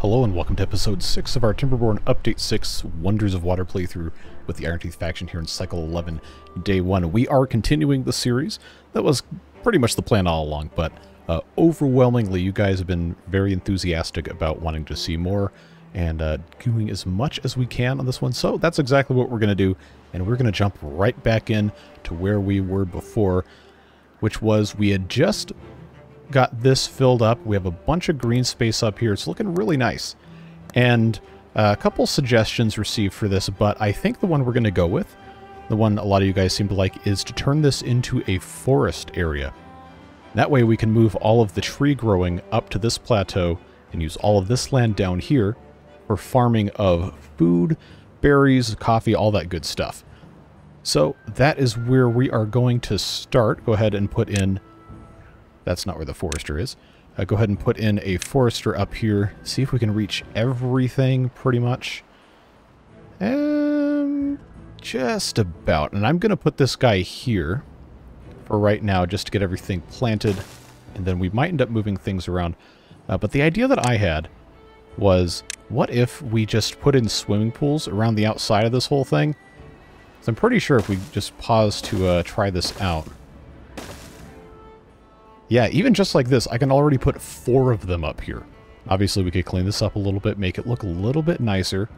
Hello and welcome to episode 6 of our Timberborn Update 6 Wonders of Water playthrough with the Iron Teeth faction here in Cycle 11, Day 1. We are continuing the series. That was pretty much the plan all along, but overwhelmingly you guys have been very enthusiastic about wanting to see more and doing as much as we can on this one. So that's exactly what we're going to do, and we're going to jump right back in to where we were before, which was we had just got this filled up. We have a bunch of green space up here. It's looking really nice. And a couple suggestions received for this, but I think the one we're going to go with, the one a lot of you guys seem to like, is to turn this into a forest area. That way we can move all of the tree growing up to this plateau and use all of this land down here for farming of food, berries, coffee, all that good stuff. So that is where we are going to start. Go ahead and put in... That's not where the forester is. Go ahead and put in a forester up here. See if we can reach everything, pretty much. Just about. And I'm going to put this guy here for right now, just to get everything planted. And then we might end up moving things around. But the idea that I had was, what if we just put in swimming pools around the outside of this whole thing? So I'm pretty sure if we just pause to try this out. Yeah, even just like this, I can already put 4 of them up here. Obviously, we could clean this up a little bit, make it look a little bit nicer,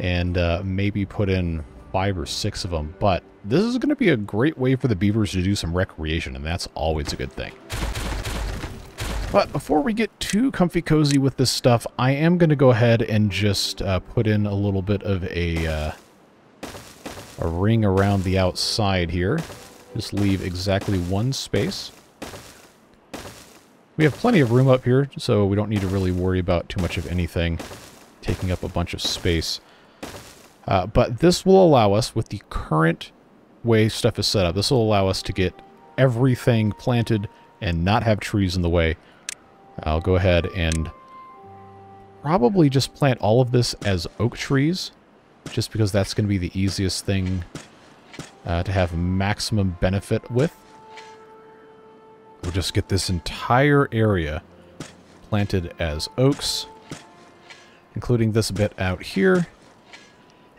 and maybe put in 5 or 6 of them. But this is going to be a great way for the beavers to do some recreation, and that's always a good thing. But before we get too comfy cozy with this stuff, I am going to go ahead and just put in a little bit of a ring around the outside here. Just leave exactly 1 space. We have plenty of room up here, so we don't need to really worry about too much of anything taking up a bunch of space. But this will allow us, with the current way stuff is set up, this will allow us to get everything planted and not have trees in the way. I'll go ahead and probably just plant all of this as oak trees, just because that's going to be the easiest thing to have maximum benefit with. We'll just get this entire area planted as oaks, including this bit out here,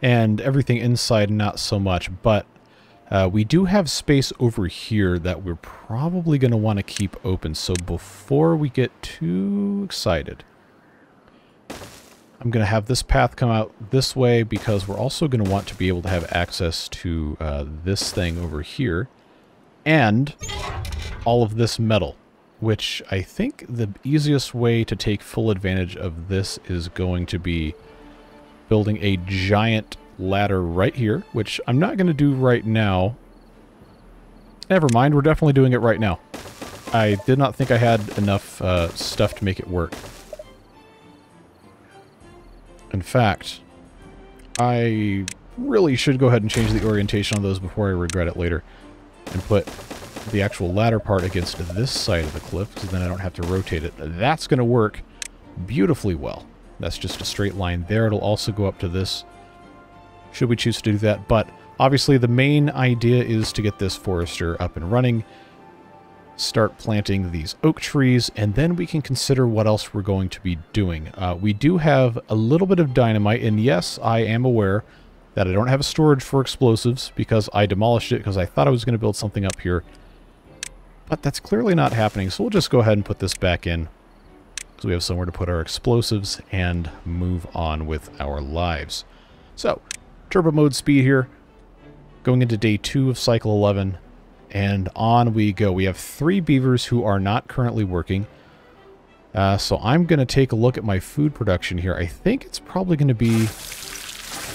and everything inside not so much, but we do have space over here that we're probably going to want to keep open, so before we get too excited, I'm going to have this path come out this way because we're also going to want to be able to have access to this thing over here, and all of this metal, which I think the easiest way to take full advantage of this is going to be building a giant ladder right here, which I'm not going to do right now. Never mind, we're definitely doing it right now. I did not think I had enough stuff to make it work. In fact, I really should go ahead and change the orientation on those before I regret it later and put the actual ladder part against this side of the cliff, because then I don't have to rotate it. That's going to work beautifully well. That's just a straight line there. It'll also go up to this, should we choose to do that. But obviously the main idea is to get this forester up and running, start planting these oak trees, and then we can consider what else we're going to be doing. We do have a little bit of dynamite, and yes, I am aware that I don't have a storage for explosives because I demolished it because I thought I was going to build something up here. But that's clearly not happening, so we'll just go ahead and put this back in so we have somewhere to put our explosives and move on with our lives. So, turbo mode speed here, going into day 2 of cycle 11, and on we go. We have 3 beavers who are not currently working, so I'm going to take a look at my food production here. I think it's probably going to be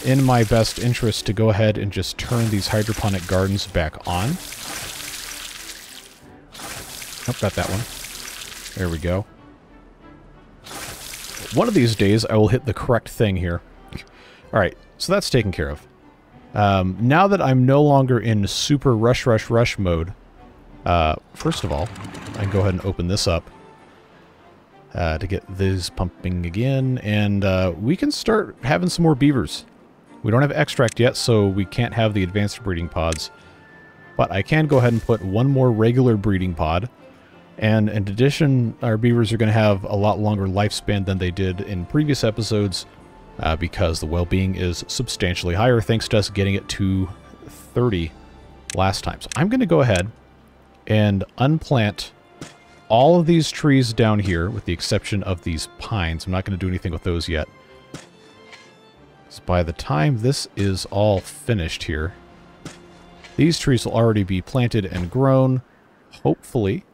in my best interest to go ahead and just turn these hydroponic gardens back on. Oh, got that one. There we go. One of these days, I will hit the correct thing here. All right, so that's taken care of. Now that I'm no longer in super rush mode, first of all, I can go ahead and open this up to get this pumping again, and we can start having some more beavers. We don't have extract yet, so we can't have the advanced breeding pods, but I can go ahead and put one more regular breeding pod And in addition, our beavers are going to have a lot longer lifespan than they did in previous episodes because the well-being is substantially higher thanks to us getting it to 30 last time. So I'm going to go ahead and unplant all of these trees down here with the exception of these pines. I'm not going to do anything with those yet. So by the time this is all finished here, these trees will already be planted and grown. Hopefully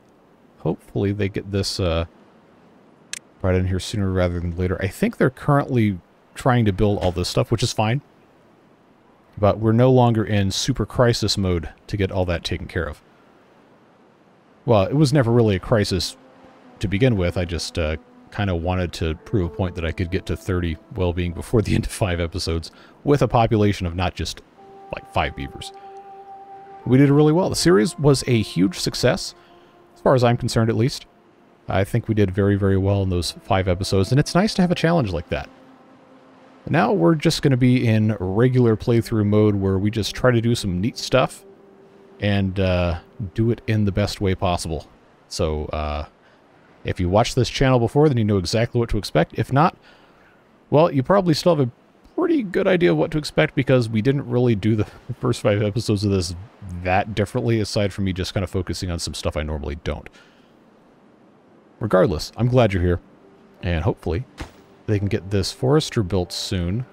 they get this right in here sooner rather than later. I think they're currently trying to build all this stuff, which is fine. But we're no longer in super crisis mode to get all that taken care of. Well, it was never really a crisis to begin with. I just kind of wanted to prove a point that I could get to 30 well-being before the end of 5 episodes with a population of not just like 5 beavers. We did really well. The series was a huge success, as far as I'm concerned at least. I think we did very, very well in those 5 episodes, and it's nice to have a challenge like that. Now we're just going to be in regular playthrough mode where we just try to do some neat stuff and do it in the best way possible. So if you watched this channel before, then you know exactly what to expect. If not, well, you probably still have a pretty good idea of what to expect because we didn't really do the first 5 episodes of this that differently, aside from me just kind of focusing on some stuff I normally don't. Regardless, I'm glad you're here, and hopefully they can get this forester built soon.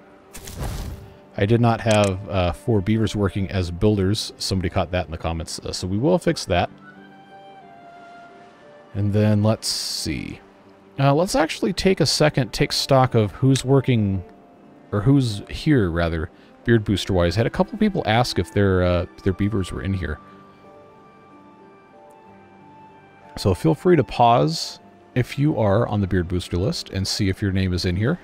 I did not have 4 beavers working as builders. Somebody caught that in the comments, so we will fix that. And then let's see. Let's actually take a second, take stock of who's working, or who's here rather, Beard Booster wise. I had a couple people ask if their beavers were in here. So feel free to pause if you are on the Beard Booster list and see if your name is in here.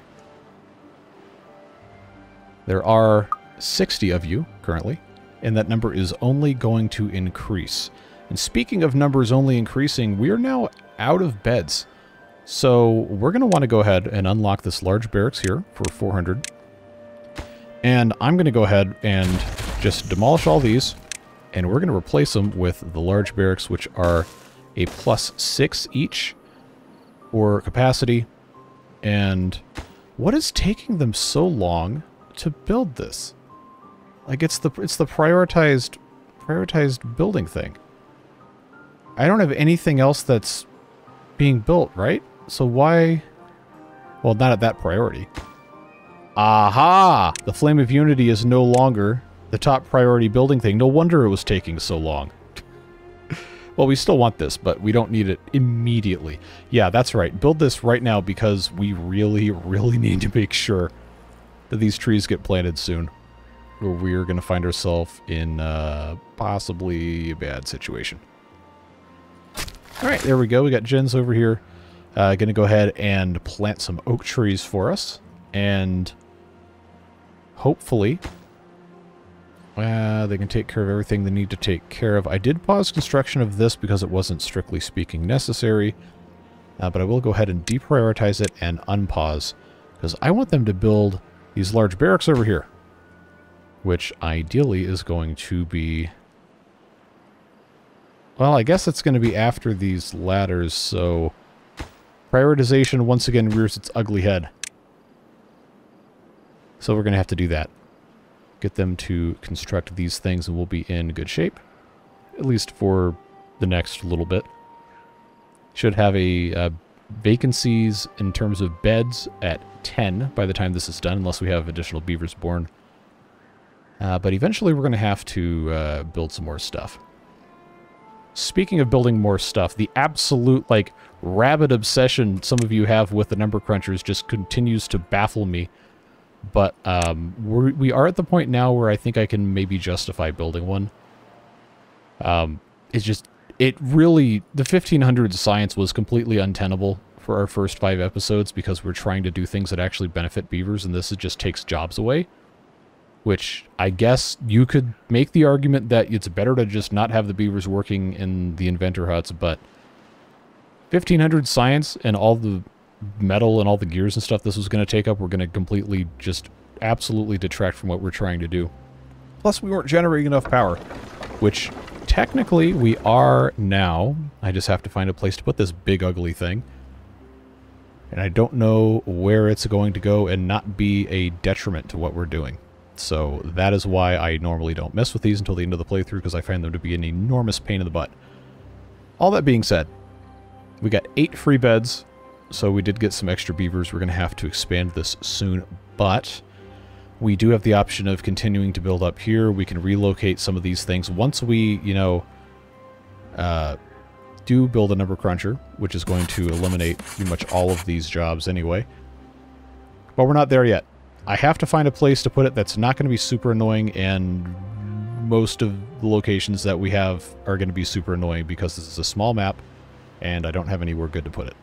There are 60 of you currently, and that number is only going to increase. And speaking of numbers only increasing, we are now out of beds. So we're going to want to go ahead and unlock this large barracks here for 400. And I'm going to go ahead and just demolish all these, and we're going to replace them with the large barracks, which are a +6 each for capacity. And what is taking them so long to build this? Like, it's the prioritized building thing. I don't have anything else that's being built, right? So why? Well, not at that priority. Aha! The Flame of Unity is no longer the top priority building thing. No wonder it was taking so long. Well, we still want this, but we don't need it immediately. Yeah, that's right. Build this right now because we really, really need to make sure that these trees get planted soon, or we're going to find ourselves in possibly a bad situation. All right, there we go. We got Jens over here. Going to go ahead and plant some oak trees for us, and hopefully they can take care of everything they need to take care of. I did pause construction of this because it wasn't strictly speaking necessary, but I will go ahead and deprioritize it and unpause because I want them to build these large barracks over here, which ideally is going to be, well, I guess it's going to be after these ladders, so prioritization once again rears its ugly head. So we're going to have to do that. Get them to construct these things and we'll be in good shape, at least for the next little bit. Should have a vacancies in terms of beds at 10 by the time this is done, unless we have additional beavers born. But eventually we're going to have to build some more stuff. Speaking of building more stuff, the absolute, like, rabid obsession some of you have with the number crunchers just continues to baffle me. But we are at the point now where I think I can maybe justify building one. It's just, it really, the 1500 science was completely untenable for our first 5 episodes because we're trying to do things that actually benefit beavers, and this just takes jobs away. Which, I guess, you could make the argument that it's better to just not have the beavers working in the inventor huts, but 1500 science and all the metal and all the gears and stuff this was going to take up, we're going to completely just absolutely detract from what we're trying to do. Plus, we weren't generating enough power, which technically we are now. I just have to find a place to put this big ugly thing. And I don't know where it's going to go and not be a detriment to what we're doing. So that is why I normally don't mess with these until the end of the playthrough, because I find them to be an enormous pain in the butt. All that being said, we got 8 free beds, so we did get some extra beavers. We're going to have to expand this soon, but we do have the option of continuing to build up here. We can relocate some of these things once we, you know, do build a number cruncher, which is going to eliminate pretty much all of these jobs anyway. But we're not there yet. I have to find a place to put it that's not going to be super annoying, and most of the locations that we have are going to be super annoying because this is a small map and I don't have anywhere good to put it.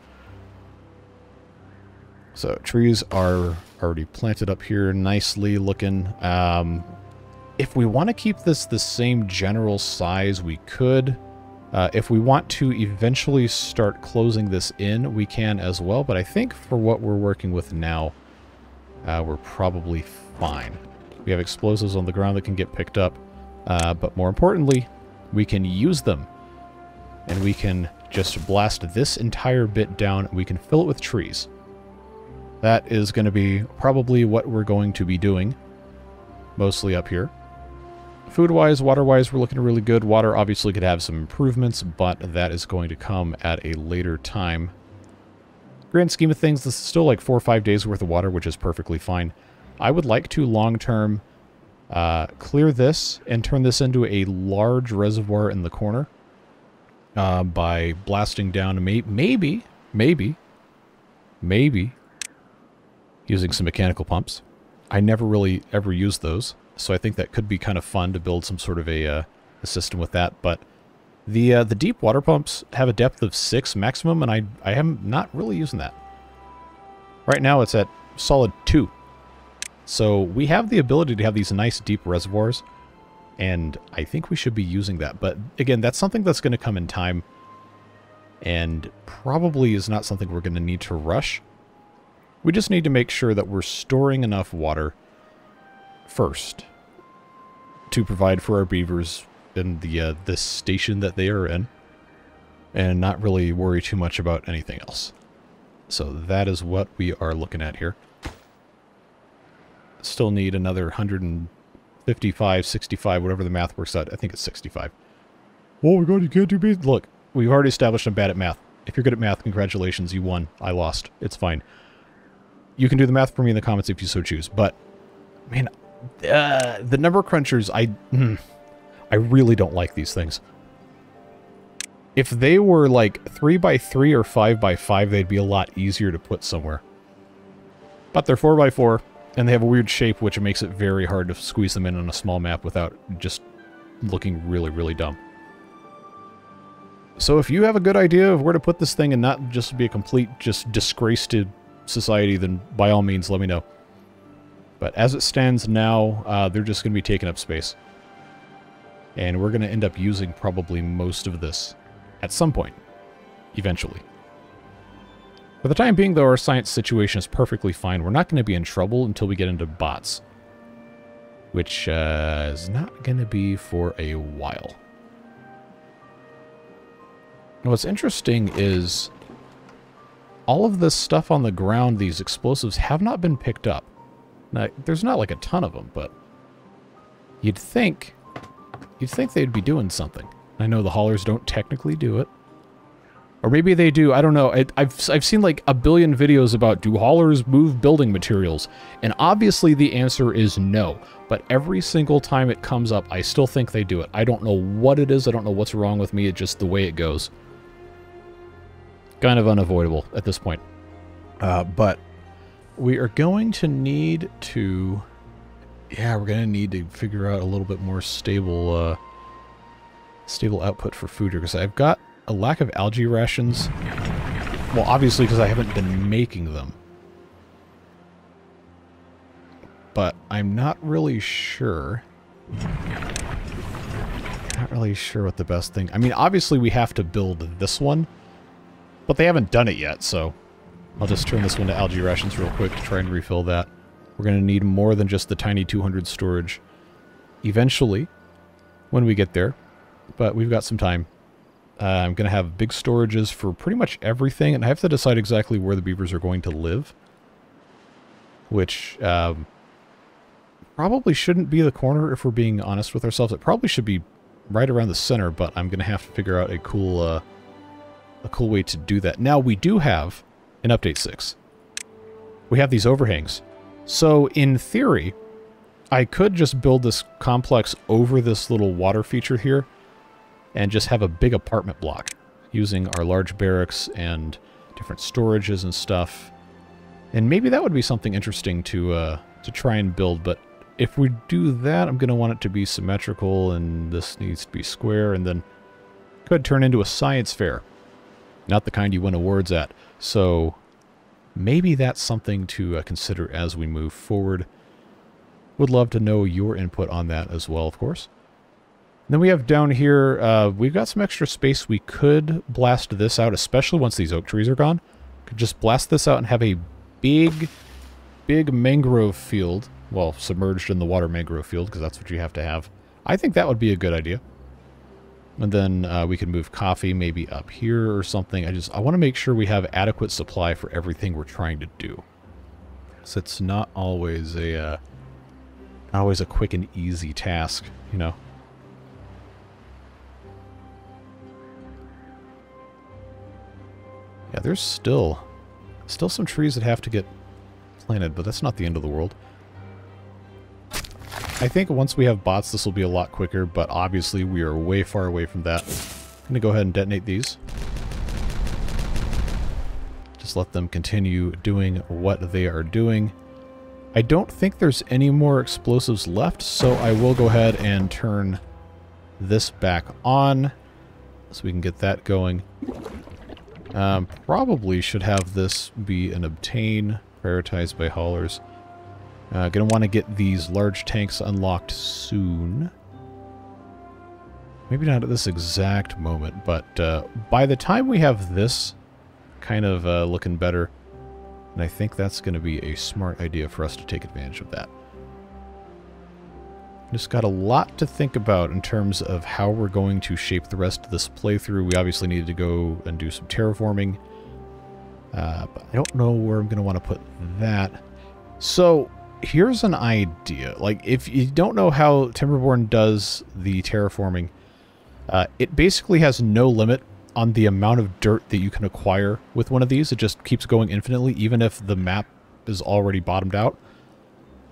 So trees are already planted up here, nicely looking. If we want to keep this the same general size, we could. If we want to eventually start closing this in, we can as well. But I think for what we're working with now, we're probably fine. We have explosives on the ground that can get picked up. But more importantly, we can use them. And we can just blast this entire bit down. We can fill it with trees. That is going to be probably what we're going to be doing, mostly up here. Food-wise, water-wise, we're looking really good. Water obviously could have some improvements, but that is going to come at a later time. Grand scheme of things, this is still like 4 or 5 days worth of water, which is perfectly fine. I would like to long-term clear this and turn this into a large reservoir in the corner by blasting down maybe using some mechanical pumps. I never really ever used those, so I think that could be kind of fun to build some sort of a system with that. But the deep water pumps have a depth of 6 maximum, and I am not really using that. Right now it's at solid 2. So we have the ability to have these nice deep reservoirs, and I think we should be using that. But again, that's something that's going to come in time, and probably is not something we're going to need to rush. We just need to make sure that we're storing enough water first to provide for our beavers in the station that they are in, and not really worry too much about anything else. So that is what we are looking at here. Still need another 155, 65, whatever the math works out. I think it's 65. Oh my God, you can't do beavers. Look, we've already established I'm bad at math. If you're good at math, congratulations, you won. I lost. It's fine. You can do the math for me in the comments if you so choose, but man, the number crunchers, I really don't like these things. If they were like 3x3 or 5x5, they'd be a lot easier to put somewhere. But they're 4x4, and they have a weird shape, which makes it very hard to squeeze them in on a small map without just looking really, really dumb. So if you have a good idea of where to put this thing and not just be a complete just disgrace to society, then by all means let me know. But as it stands now, they're just going to be taking up space, and we're going to end up using probably most of this at some point eventually. For the time being though, our science situation is perfectly fine. We're not going to be in trouble until we get into bots, which is not going to be for a while. Now, what's interesting is all of this stuff on the ground, these explosives, have not been picked up. Now, there's not like a ton of them, but you'd think they'd be doing something. I know the haulers don't technically do it. Or maybe they do, I don't know. I've seen like a billion videos about, do haulers move building materials? And obviously the answer is no. But every single time it comes up, I still think they do it. I don't know what it is. I don't know what's wrong with me. It's just the way it goes. Kind of unavoidable at this point. But we are going to need to... yeah, we're going to need to figure out a little bit more stable stable output for food here, because I've got a lack of algae rations. Well, obviously because I haven't been making them. But I'm not really sure. Not really sure what the best thing... I mean, obviously we have to build this one. But they haven't done it yet, so I'll just turn this one to algae rations real quick to try and refill that. We're going to need more than just the tiny 200 storage eventually when we get there. but we've got some time. I'm going to have big storages for pretty much everything, and I have to decide exactly where the beavers are going to live, which probably shouldn't be the corner if we're being honest with ourselves. It probably should be right around the center, but I'm going to have to figure out a cool way to do that. Now, we do have, in Update 6, we have these overhangs. So, in theory, I could just build this complex over this little water feature here and just have a big apartment block using our large barracks and different storages and stuff. And maybe that would be something interesting to try and build, but if we do that, I'm going to want it to be symmetrical, and this needs to be square, and then could turn into a science fair. Not the kind you win awards at. So maybe that's something to consider as we move forward. Would love to know your input on that as well, of course. And then we have down here, we've got some extra space. We could blast this out, especially once these oak trees are gone. Could just blast this out and have a big, big mangrove field. Well, submerged in the water mangrove field, because that's what you have to have. I think that would be a good idea. And then we can move coffee maybe up here or something. I want to make sure we have adequate supply for everything we're trying to do. So it's not always a quick and easy task, you know. Yeah, there's still some trees that have to get planted, but that's not the end of the world. I think once we have bots, this will be a lot quicker, but obviously we are way far away from that. I'm going to go ahead and detonate these. Just let them continue doing what they are doing. I don't think there's any more explosives left, so I will go ahead and turn this back on so we can get that going. Probably should have this be an obtain, prioritized by haulers. Gonna want to get these large tanks unlocked soon. Maybe not at this exact moment, but by the time we have this kind of looking better, and I think that's going to be a smart idea for us to take advantage of that. Just got a lot to think about in terms of how we're going to shape the rest of this playthrough. We obviously needed to go and do some terraforming, but I don't know where I'm going to want to put that. So, here's an idea. Like, if you don't know how Timberborn does the terraforming, it basically has no limit on the amount of dirt that you can acquire with one of these. It just keeps going infinitely, even if the map is already bottomed out.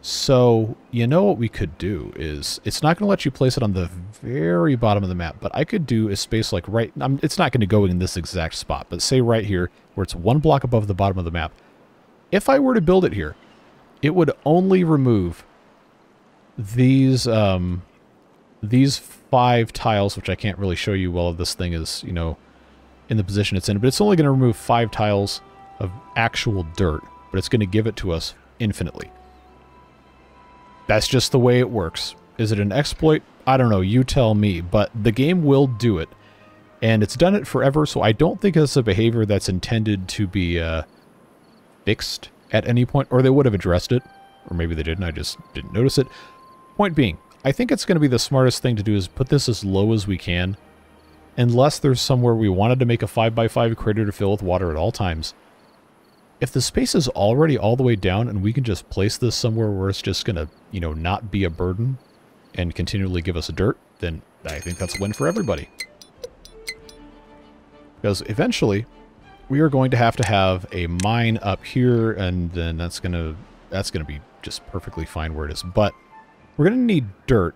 So, you know what we could do is, it's not going to let you place it on the very bottom of the map, but I could do a space like right... it's not going to go in this exact spot, but say right here, where it's one block above the bottom of the map. If I were to build it here, it would only remove these 5 tiles, which I can't really show you while this thing is, you know, in the position it's in. But it's only going to remove 5 tiles of actual dirt, but it's going to give it to us infinitely. That's just the way it works. Is it an exploit? I don't know. You tell me. But the game will do it, and it's done it forever. So I don't think it's a behavior that's intended to be fixed at any point, or they would have addressed it, or maybe they didn't, I just didn't notice it. Point being, I think it's going to be the smartest thing to do is put this as low as we can, unless there's somewhere we wanted to make a 5x5 crater to fill with water at all times. If the space is already all the way down and we can just place this somewhere where it's just going to, you know, not be a burden and continually give us dirt, then I think that's a win for everybody. Because eventually, we are going to have a mine up here, and then that's gonna be just perfectly fine where it is. But we're gonna need dirt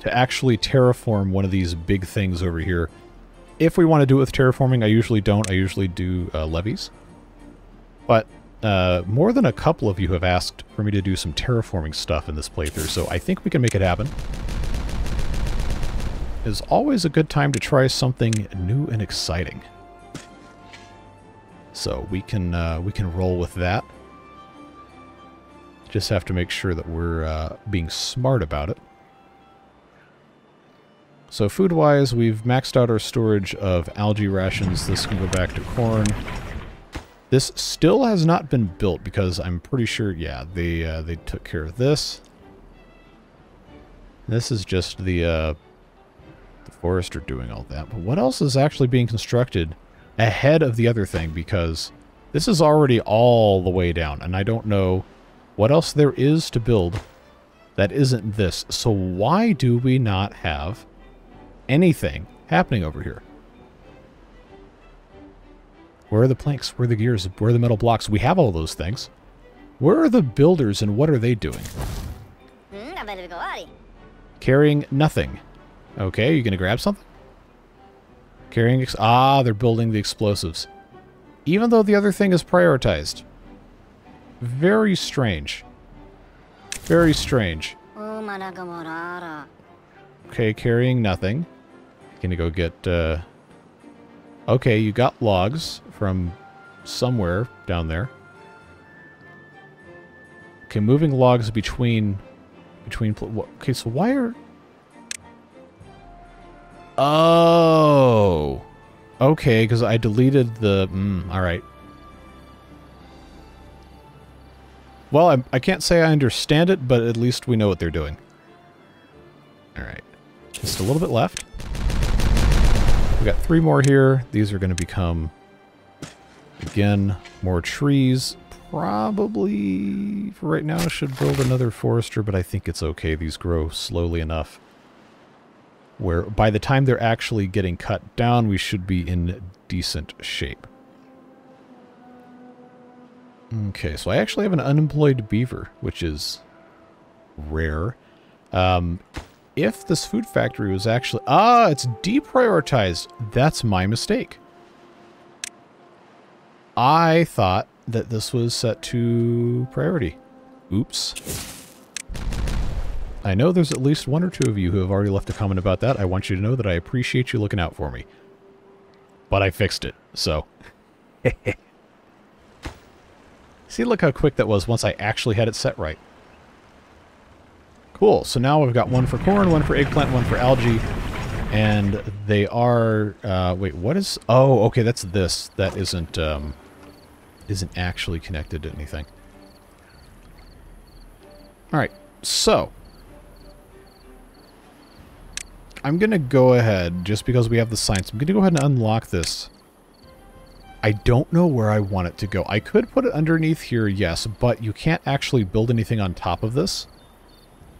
to actually terraform one of these big things over here. If we want to do it with terraforming, I usually don't. I usually do levees. But more than a couple of you have asked for me to do some terraforming stuff in this playthrough, so I think we can make it happen. It's always a good time to try something new and exciting. So we can roll with that. Just have to make sure that we're being smart about it. So food-wise, we've maxed out our storage of algae rations. This can go back to corn. This still has not been built because I'm pretty sure, yeah, they took care of this. This is just the the forester doing all that. But what else is actually being constructed ahead of the other thing? Because this is already all the way down, and I don't know what else there is to build that isn't this. So why do we not have anything happening over here? Where are the planks? Where are the gears? Where are the metal blocks? We have all those things. Where are the builders and what are they doing? Carrying nothing. Okay, you gonna grab something? Carrying... ah, they're building the explosives. Even though the other thing is prioritized. Very strange. Very strange. Okay, carrying nothing. Gonna go get... okay, you got logs from somewhere down there. Okay, moving logs between... okay, so why are... oh! Okay, because I deleted the... alright. Well, I can't say I understand it, but at least we know what they're doing. Alright. Just a little bit left. We got three more here. These are going to become, again, more trees. Probably, for right now, I should build another forester, but I think it's okay. These grow slowly enough where by the time they're actually getting cut down, we should be in decent shape. Okay, so I actually have an unemployed beaver, which is rare. If this food factory was actually... ah, it's deprioritized. That's my mistake. I thought that this was set to priority. Oops. I know there's at least one or two of you who have already left a comment about that. I want you to know that I appreciate you looking out for me. But I fixed it, so... see, look how quick that was once I actually had it set right. Cool, so now we've got one for corn, one for eggplant, one for algae, and they are, wait, what is, oh, okay, that's this. That isn't actually connected to anything. Alright, so, I'm gonna go ahead, just because we have the science, I'm gonna go ahead and unlock this. I don't know where I want it to go. I could put it underneath here, yes, but you can't actually build anything on top of this.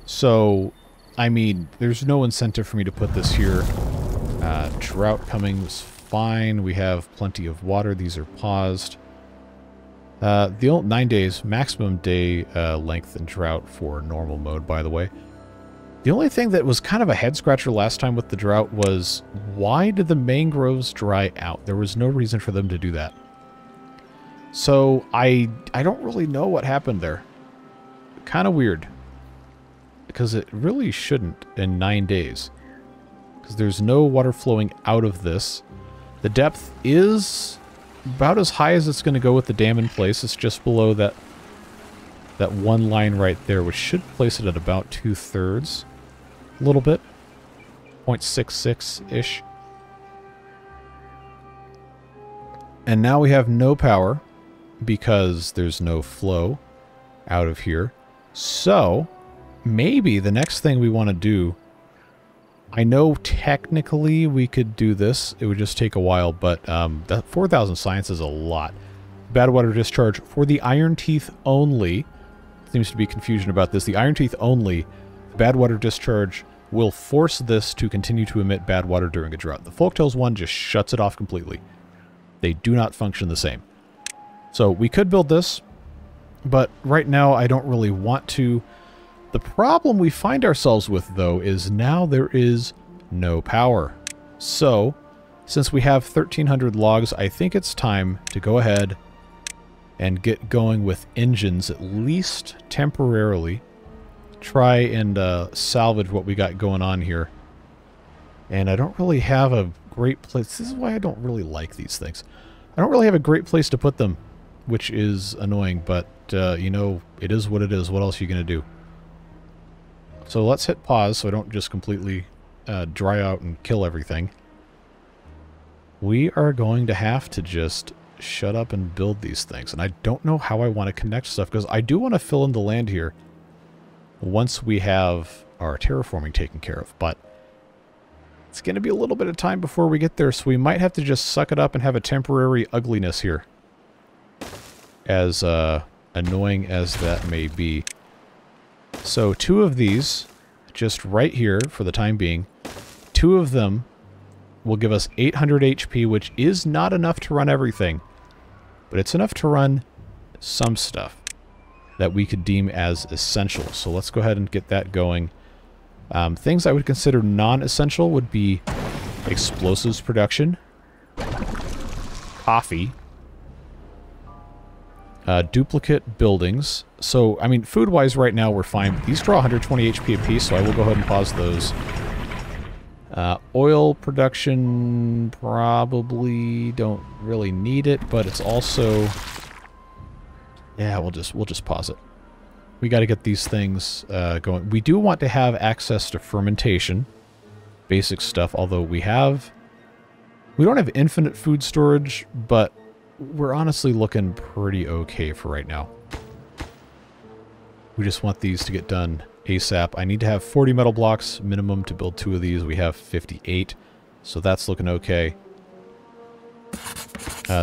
So, I mean, there's no incentive for me to put this here. Drought coming was fine. We have plenty of water. These are paused. The old 9 days, maximum day length and drought for normal mode, by the way. The only thing that was kind of a head-scratcher last time with the drought was, why did the mangroves dry out? There was no reason for them to do that. So, I don't really know what happened there. Kind of weird. Because it really shouldn't in 9 days. Because there's no water flowing out of this. The depth is about as high as it's going to go with the dam in place. It's just below that one line right there, which should place it at about 2/3. A little bit. 0.66-ish. And now we have no power because there's no flow out of here. So... maybe the next thing we want to do, I know technically we could do this. It would just take a while, but that 4,000 science is a lot. Bad water discharge for the Iron Teeth only. Seems to be confusion about this. The Iron Teeth only, bad water discharge will force this to continue to emit bad water during a drought. The Folktails one just shuts it off completely. They do not function the same. So we could build this, but right now I don't really want to. The problem we find ourselves with, though, is now there is no power. So, since we have 1,300 logs, I think it's time to go ahead and get going with engines, at least temporarily. Try and salvage what we got going on here. And I don't really have a great place... this is why I don't really like these things. I don't really have a great place to put them, which is annoying, but, you know, it is what it is. What else are you going to do? So let's hit pause so I don't just completely dry out and kill everything. We are going to have to just shut up and build these things. And I don't know how I want to connect stuff, because I do want to fill in the land here once we have our terraforming taken care of. But It's going to be a little bit of time before we get there, so we might have to just suck it up and have a temporary ugliness here. As annoying as that may be. So two of these, just right here for the time being, two of them will give us 800 HP, which is not enough to run everything, but it's enough to run some stuff that we could deem as essential. So let's go ahead and get that going. Things I would consider non-essential would be explosives production, coffee, duplicate buildings. So, I mean, food-wise right now we're fine, but these draw 120 HP apiece, so I will go ahead and pause those. Oil production, probably don't really need it, but it's also... yeah, we'll just pause it. We got to get these things going. We do want to have access to fermentation, basic stuff, although we don't have infinite food storage, but we're honestly looking pretty okay for right now. We just want these to get done ASAP. I need to have 40 metal blocks minimum to build two of these. We have 58, so that's looking okay.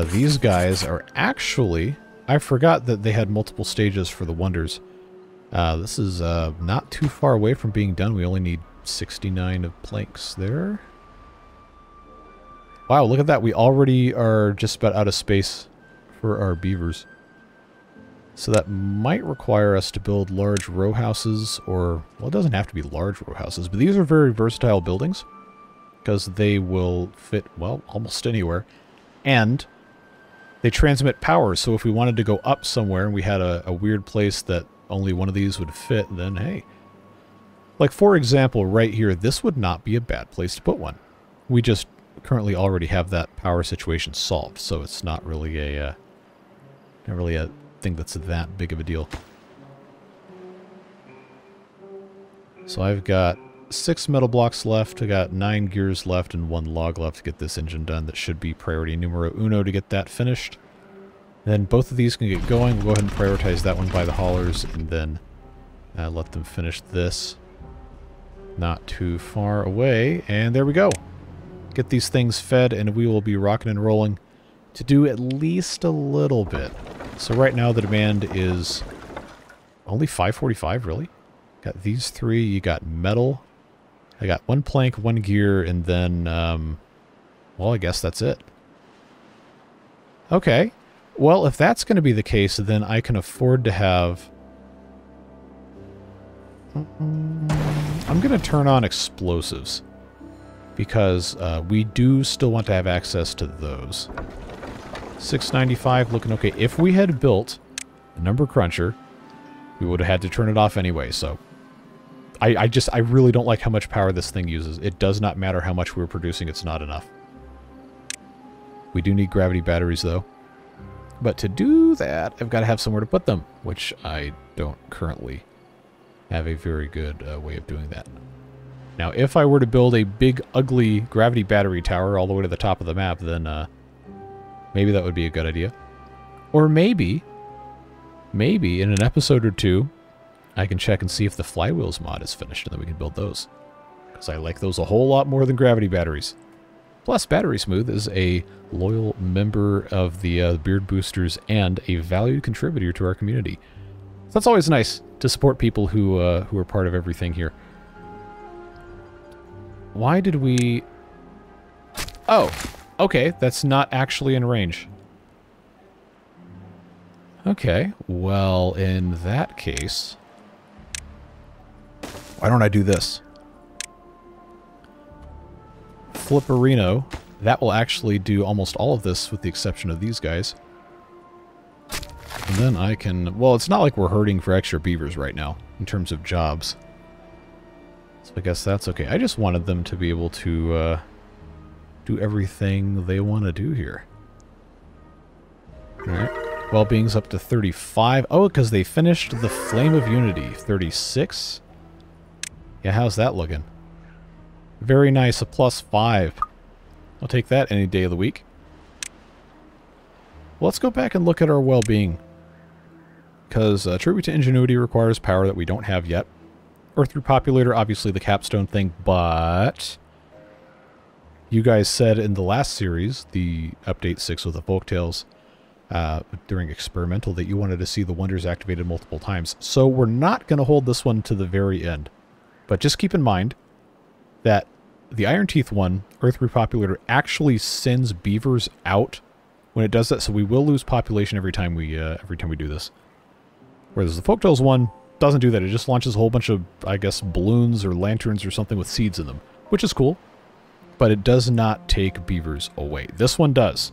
These guys are actually... I forgot that they had multiple stages for the Wonders. This is not too far away from being done. We only need 69 of planks there. Wow, look at that. We already are just about out of space for our beavers. So that might require us to build large row houses, or... well, it doesn't have to be large row houses, but these are very versatile buildings because they will fit, well, almost anywhere. And... they transmit power, so if we wanted to go up somewhere and we had a weird place that only one of these would fit, then hey. Like, for example, right here, this would not be a bad place to put one. We just currently already have that power situation solved, so it's not really a thing that's that big of a deal. So I've got 6 metal blocks left, I got 9 gears left, and 1 log left to get this engine done. That should be priority numero uno to get that finished. And then both of these can get going. We'll go ahead and prioritize that one by the haulers, and then let them finish this. Not too far away, and there we go. Get these things fed, and we will be rocking and rolling to do at least a little bit. So right now the demand is only 545, really? Got these three, you got metal... I got 1 plank, 1 gear, and then, well, I guess that's it. Okay. Well, if that's going to be the case, then I can afford to have... I'm going to turn on explosives, because we do still want to have access to those. 695, looking okay. If we had built a number cruncher, we would have had to turn it off anyway, so... I really don't like how much power this thing uses. It does not matter how much we're producing, it's not enough. We do need gravity batteries, though. But to do that, I've got to have somewhere to put them, which I don't currently have a very good way of doing that. Now, if I were to build a big, ugly gravity battery tower all the way to the top of the map, then maybe that would be a good idea. Or maybe in an episode or two, I can check and see if the flywheels mod is finished, and then we can build those. Because I like those a whole lot more than gravity batteries. Plus, Battery Smooth is a loyal member of the Beard Boosters and a valued contributor to our community. So that's always nice to support people who are part of everything here. Why did we... oh, okay, that's not actually in range. Okay, well, in that case... why don't I do this? Flipperino. That will actually do almost all of this with the exception of these guys. And then I can... well, it's not like we're hurting for extra beavers right now in terms of jobs. So I guess that's okay. I just wanted them to be able to do everything they want to do here. All right. Well-being's up to 35. Oh, because they finished the Flame of Unity. 36. Yeah, how's that looking? Very nice, a +5. I'll take that any day of the week. Well, let's go back and look at our well-being. Because Tribute to Ingenuity requires power that we don't have yet. Earth Repopulator, obviously the capstone thing, but... you guys said in the last series, the Update 6 with the Folktails, during experimental, that you wanted to see the wonders activated multiple times. So we're not going to hold this one to the very end. But just keep in mind that the Iron Teeth one, Earth Repopulator, actually sends beavers out when it does that, so we will lose population every time we do this. Whereas the Folktails one doesn't do that; it just launches a whole bunch of, I guess, balloons or lanterns or something with seeds in them, which is cool. But it does not take beavers away. This one does,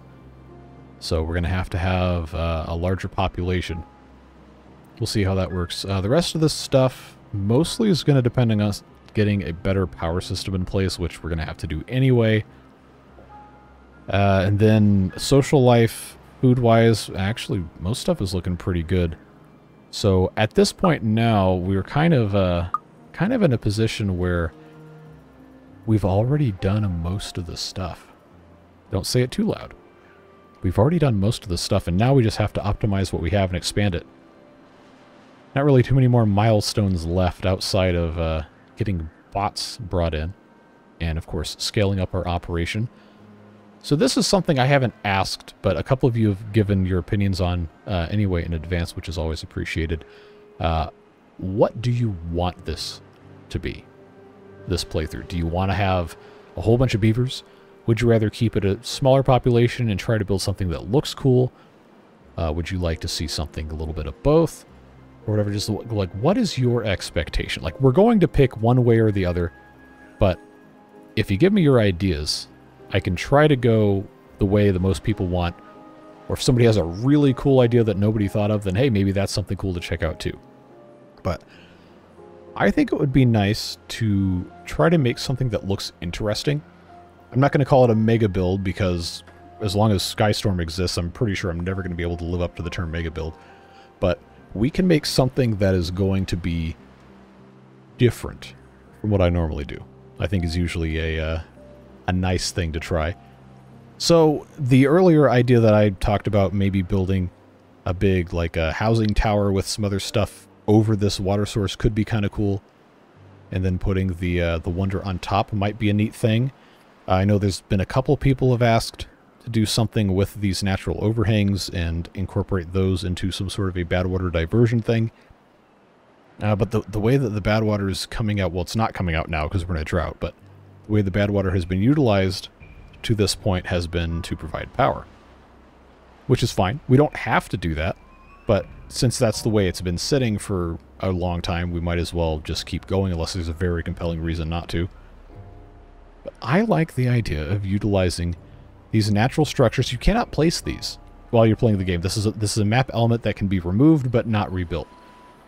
so we're gonna have to have a larger population. We'll see how that works. The rest of this stuff mostly is gonna depend on us getting a better power system in place, which we're going to have to do anyway. And then social life, food-wise, actually, most stuff is looking pretty good. So at this point now, we're kind of in a position where we've already done most of the stuff. Don't say it too loud. We've already done most of the stuff, and now we just have to optimize what we have and expand it. Not really too many more milestones left outside of... getting bots brought in, and of course scaling up our operation. So this is something I haven't asked, but a couple of you have given your opinions on anyway in advance, which is always appreciated. What do you want this to be, this playthrough? Do you want to have a whole bunch of beavers? Would you rather keep it a smaller population and try to build something that looks cool? Would you like to see something a little bit of both? Or whatever, just like, what is your expectation? Like, we're going to pick one way or the other, but if you give me your ideas, I can try to go the way that most people want, or if somebody has a really cool idea that nobody thought of, then hey, maybe that's something cool to check out too. But I think it would be nice to try to make something that looks interesting. I'm not going to call it a mega build, because as long as Skystorm exists, I'm pretty sure I'm never going to be able to live up to the term mega build. But we can make something that is going to be different from what I normally do. I think is usually a nice thing to try. So the earlier idea that I talked about, maybe building a big, like, a housing tower with some other stuff over this water source, could be kind of cool. And then putting the wonder on top might be a neat thing. I know there's been a couple people have asked to do something with these natural overhangs and incorporate those into some sort of a bad water diversion thing. But the way that the bad water is coming out, well, it's not coming out now because we're in a drought, but the way the bad water has been utilized to this point has been to provide power, which is fine. We don't have to do that, but since that's the way it's been sitting for a long time, we might as well just keep going unless there's a very compelling reason not to. But I like the idea of utilizing these natural structures. You cannot place these while you're playing the game. This is a map element that can be removed but not rebuilt.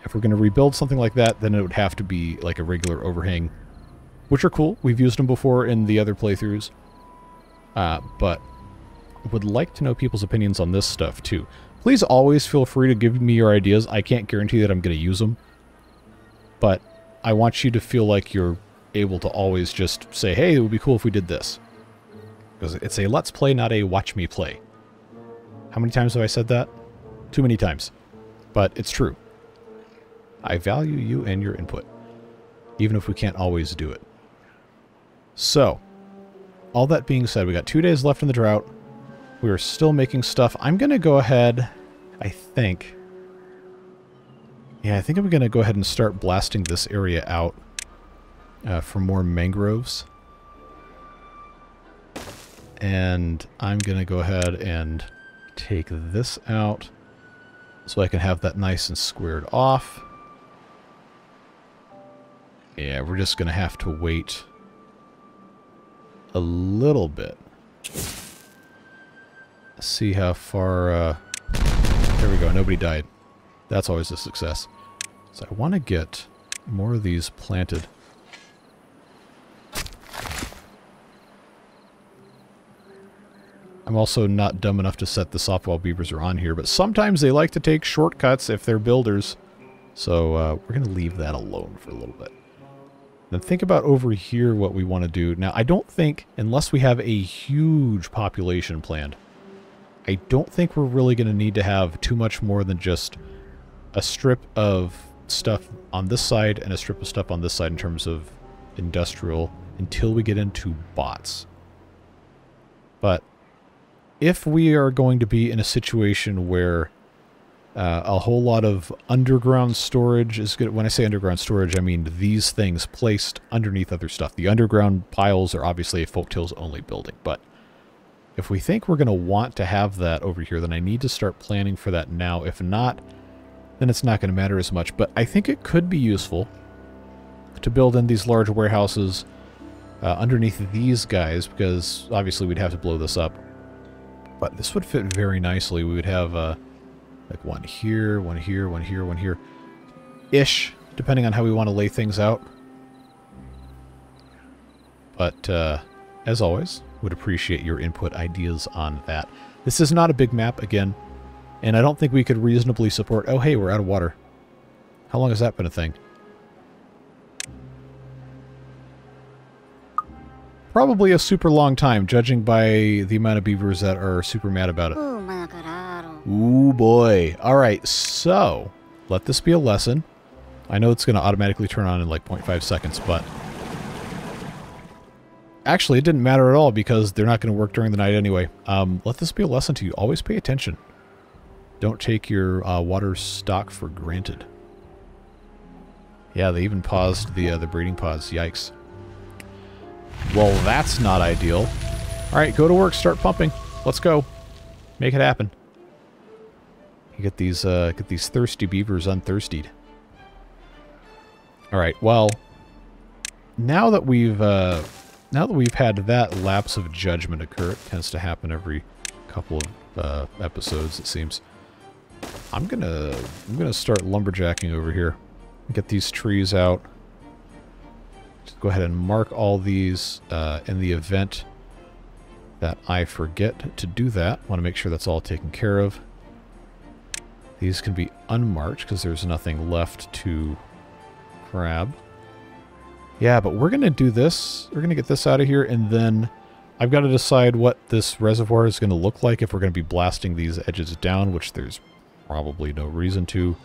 If we're going to rebuild something like that, then it would have to be like a regular overhang, which are cool. We've used them before in the other playthroughs. But I would like to know people's opinions on this stuff too. Please always feel free to give me your ideas. I can't guarantee that I'm going to use them, but I want you to feel like you're able to always just say, hey, it would be cool if we did this. Because it's a let's play, not a watch me play. How many times have I said that? Too many times. But it's true. I value you and your input, even if we can't always do it. So, all that being said, we got 2 days left in the drought. We are still making stuff. I'm going to go ahead, I think. Yeah, I think I'm going to go ahead and start blasting this area out for more mangroves. And I'm going to go ahead and take this out so I can have that nice and squared off. Yeah, we're just going to have to wait a little bit. See how far... there we go, nobody died. That's always a success. So I want to get more of these planted. I'm also not dumb enough to set this off while beavers are on here, but sometimes they like to take shortcuts if they're builders. So we're going to leave that alone for a little bit. Then think about over here what we want to do. Now, I don't think, unless we have a huge population planned, I don't think we're really going to need to have too much more than just a strip of stuff on this side and a strip of stuff on this side in terms of industrial until we get into bots. But if we are going to be in a situation where a whole lot of underground storage is good, when I say underground storage, I mean these things placed underneath other stuff. The underground piles are obviously a Folktales only building, but if we think we're going to want to have that over here, then I need to start planning for that now. If not, then it's not going to matter as much. But I think it could be useful to build in these large warehouses underneath these guys, because obviously we'd have to blow this up. But this would fit very nicely. We would have like one here, one here, one here, one here, ish, depending on how we want to lay things out. But as always, would appreciate your input ideas on that. This is not a big map again, and I don't think we could reasonably support. Oh, hey, we're out of water. How long has that been a thing? Probably a super long time, judging by the amount of beavers that are super mad about it. Ooh, boy. All right, so let this be a lesson. I know it's going to automatically turn on in like 0.5 seconds, but actually, it didn't matter at all because they're not going to work during the night anyway. Let this be a lesson to you. Always pay attention. Don't take your water stock for granted. Yeah, they even paused the breeding pods. Yikes. Well, that's not ideal. All right, go to work. Start pumping. Let's go. Make it happen. You get these thirsty beavers unthirsted. All right. Well, now that we've had that lapse of judgment occur, it tends to happen every couple of episodes, it seems. I'm gonna start lumberjacking over here. Get these trees out. Go ahead and mark all these in the event that I forget to do that. Want to make sure that's all taken care of. These can be unmarked because there's nothing left to grab. Yeah, but we're going to do this. We're going to get this out of here, and then I've got to decide what this reservoir is going to look like if we're going to be blasting these edges down, which there's probably no reason to,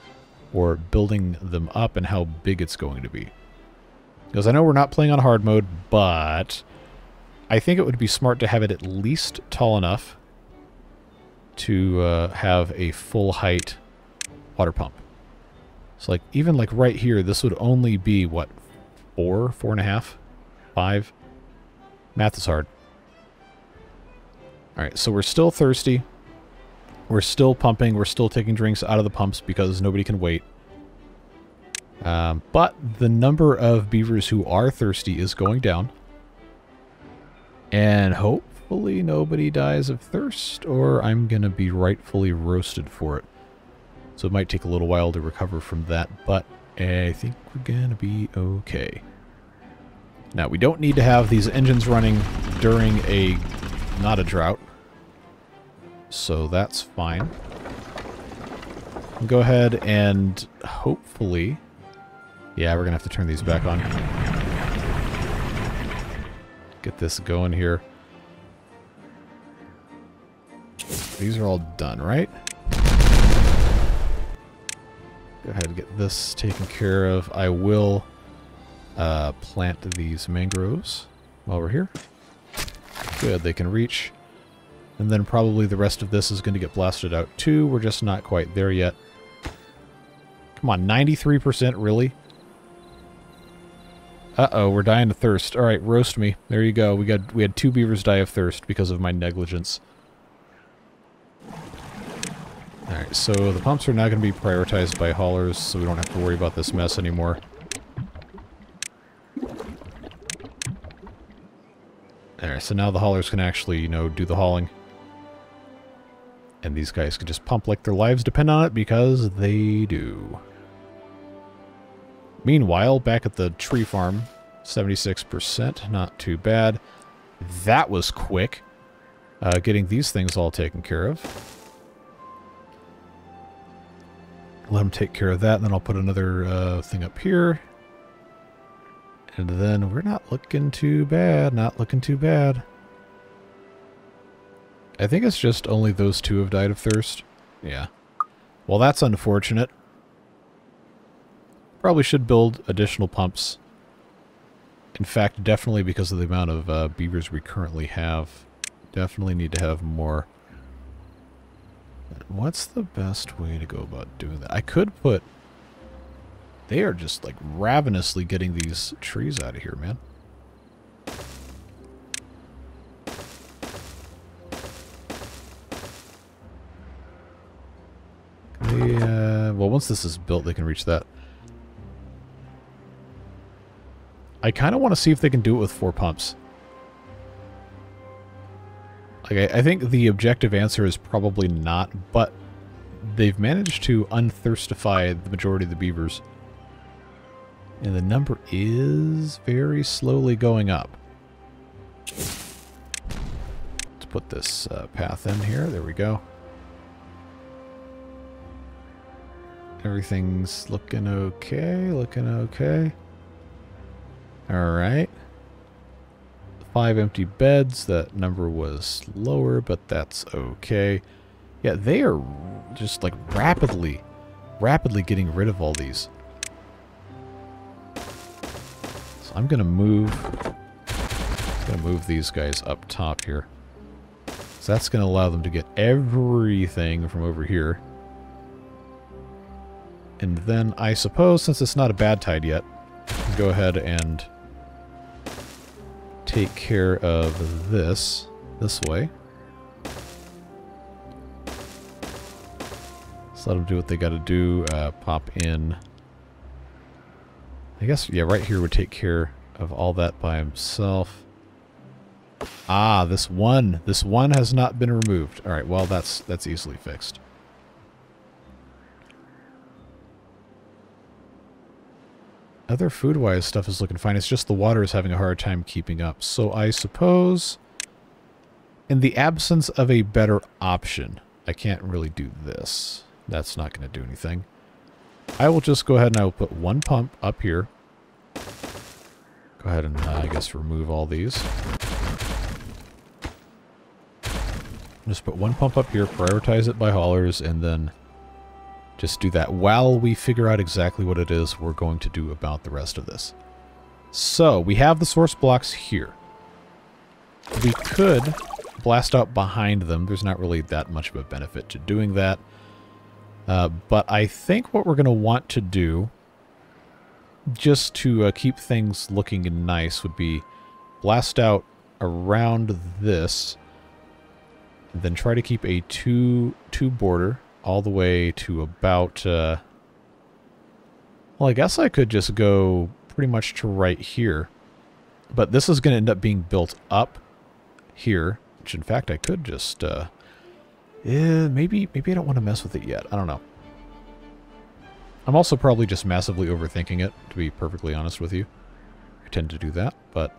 or building them up and how big it's going to be. Because I know we're not playing on hard mode, but I think it would be smart to have it at least tall enough to have a full height water pump. So like even like right here, this would only be what, four and a half, five. Math is hard. All right, so we're still thirsty. We're still pumping. We're still taking drinks out of the pumps because nobody can wait. But the number of beavers who are thirsty is going down. And hopefully nobody dies of thirst, or I'm going to be rightfully roasted for it. So it might take a little while to recover from that, but I think we're going to be okay. Now, we don't need to have these engines running during a, not a drought. So that's fine. I'll go ahead and hopefully... yeah, we're going to have to turn these back on. Get this going here. These are all done, right? Go ahead and get this taken care of. I will plant these mangroves while we're here. Good, they can reach. And then probably the rest of this is going to get blasted out too. We're just not quite there yet. Come on, 93%, really? Uh-oh, we're dying of thirst. All right, roast me. There you go. We had two beavers die of thirst because of my negligence. All right, so the pumps are now going to be prioritized by haulers, so we don't have to worry about this mess anymore. All right, so now the haulers can actually, you know, do the hauling. And these guys can just pump like their lives depend on it, because they do. Meanwhile, back at the tree farm, 76%, not too bad. That was quick, getting these things all taken care of. Let them take care of that, and then I'll put another thing up here. And then we're not looking too bad, not looking too bad. I think it's just only those two have died of thirst. Yeah. Well, that's unfortunate. Probably should build additional pumps. In fact, definitely because of the amount of beavers we currently have. Definitely need to have more. What's the best way to go about doing that? I could put... They are just, like, ravenously getting these trees out of here, man. Yeah, well, once this is built, they can reach that. I kind of want to see if they can do it with 4 pumps. Like, I think the objective answer is probably not, but they've managed to unthirstify the majority of the beavers. And the number is very slowly going up. Let's put this path in here. There we go. Everything's looking okay, looking okay. Alright. 5 empty beds. That number was lower, but that's okay. Yeah, they are just, like, rapidly getting rid of all these. So I'm going to move these guys up top here. So that's going to allow them to get everything from over here. And then I suppose, since it's not a bad tide yet, go ahead and take care of this way. Just let them do what they gotta do. Pop in. I guess, yeah, right here would take care of all that by himself. Ah, this one has not been removed. All right, well, that's easily fixed. Other food-wise stuff is looking fine. It's just the water is having a hard time keeping up. So I suppose in the absence of a better option, I can't really do this. That's not going to do anything. I will just go ahead and I will put 1 pump up here. Go ahead and, I guess, remove all these. Just put 1 pump up here, prioritize it by haulers, and then... just do that while we figure out exactly what it is we're going to do about the rest of this. So, we have the source blocks here. We could blast out behind them. There's not really that much of a benefit to doing that. But I think what we're going to want to do, just to keep things looking nice, would be blast out around this, and then try to keep a two border all the way to about, well, I guess I could just go pretty much to right here. But this is going to end up being built up here, which in fact I could just, maybe I don't want to mess with it yet. I don't know. I'm also probably just massively overthinking it, to be perfectly honest with you. I tend to do that, but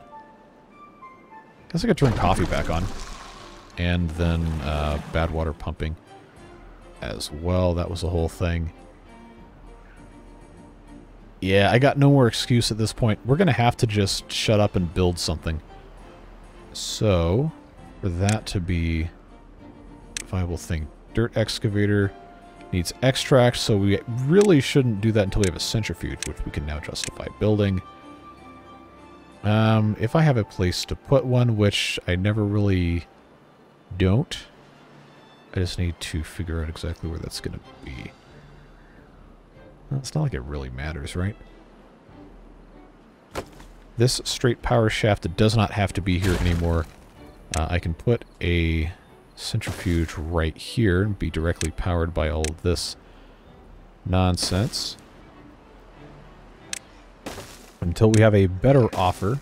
I guess I could turn coffee back on. And then bad water pumping as well. That was the whole thing. Yeah, I got no more excuse at this point. We're going to have to just shut up and build something. So, for that to be a viable thing, dirt excavator needs extract, so we really shouldn't do that until we have a centrifuge, which we can now justify building. If I have a place to put one, which I never really don't, I just need to figure out exactly where that's going to be. Well, it's not like it really matters, right? This straight power shaft does not have to be here anymore. I can put a centrifuge right here and be directly powered by all of this nonsense. Until we have a better offer,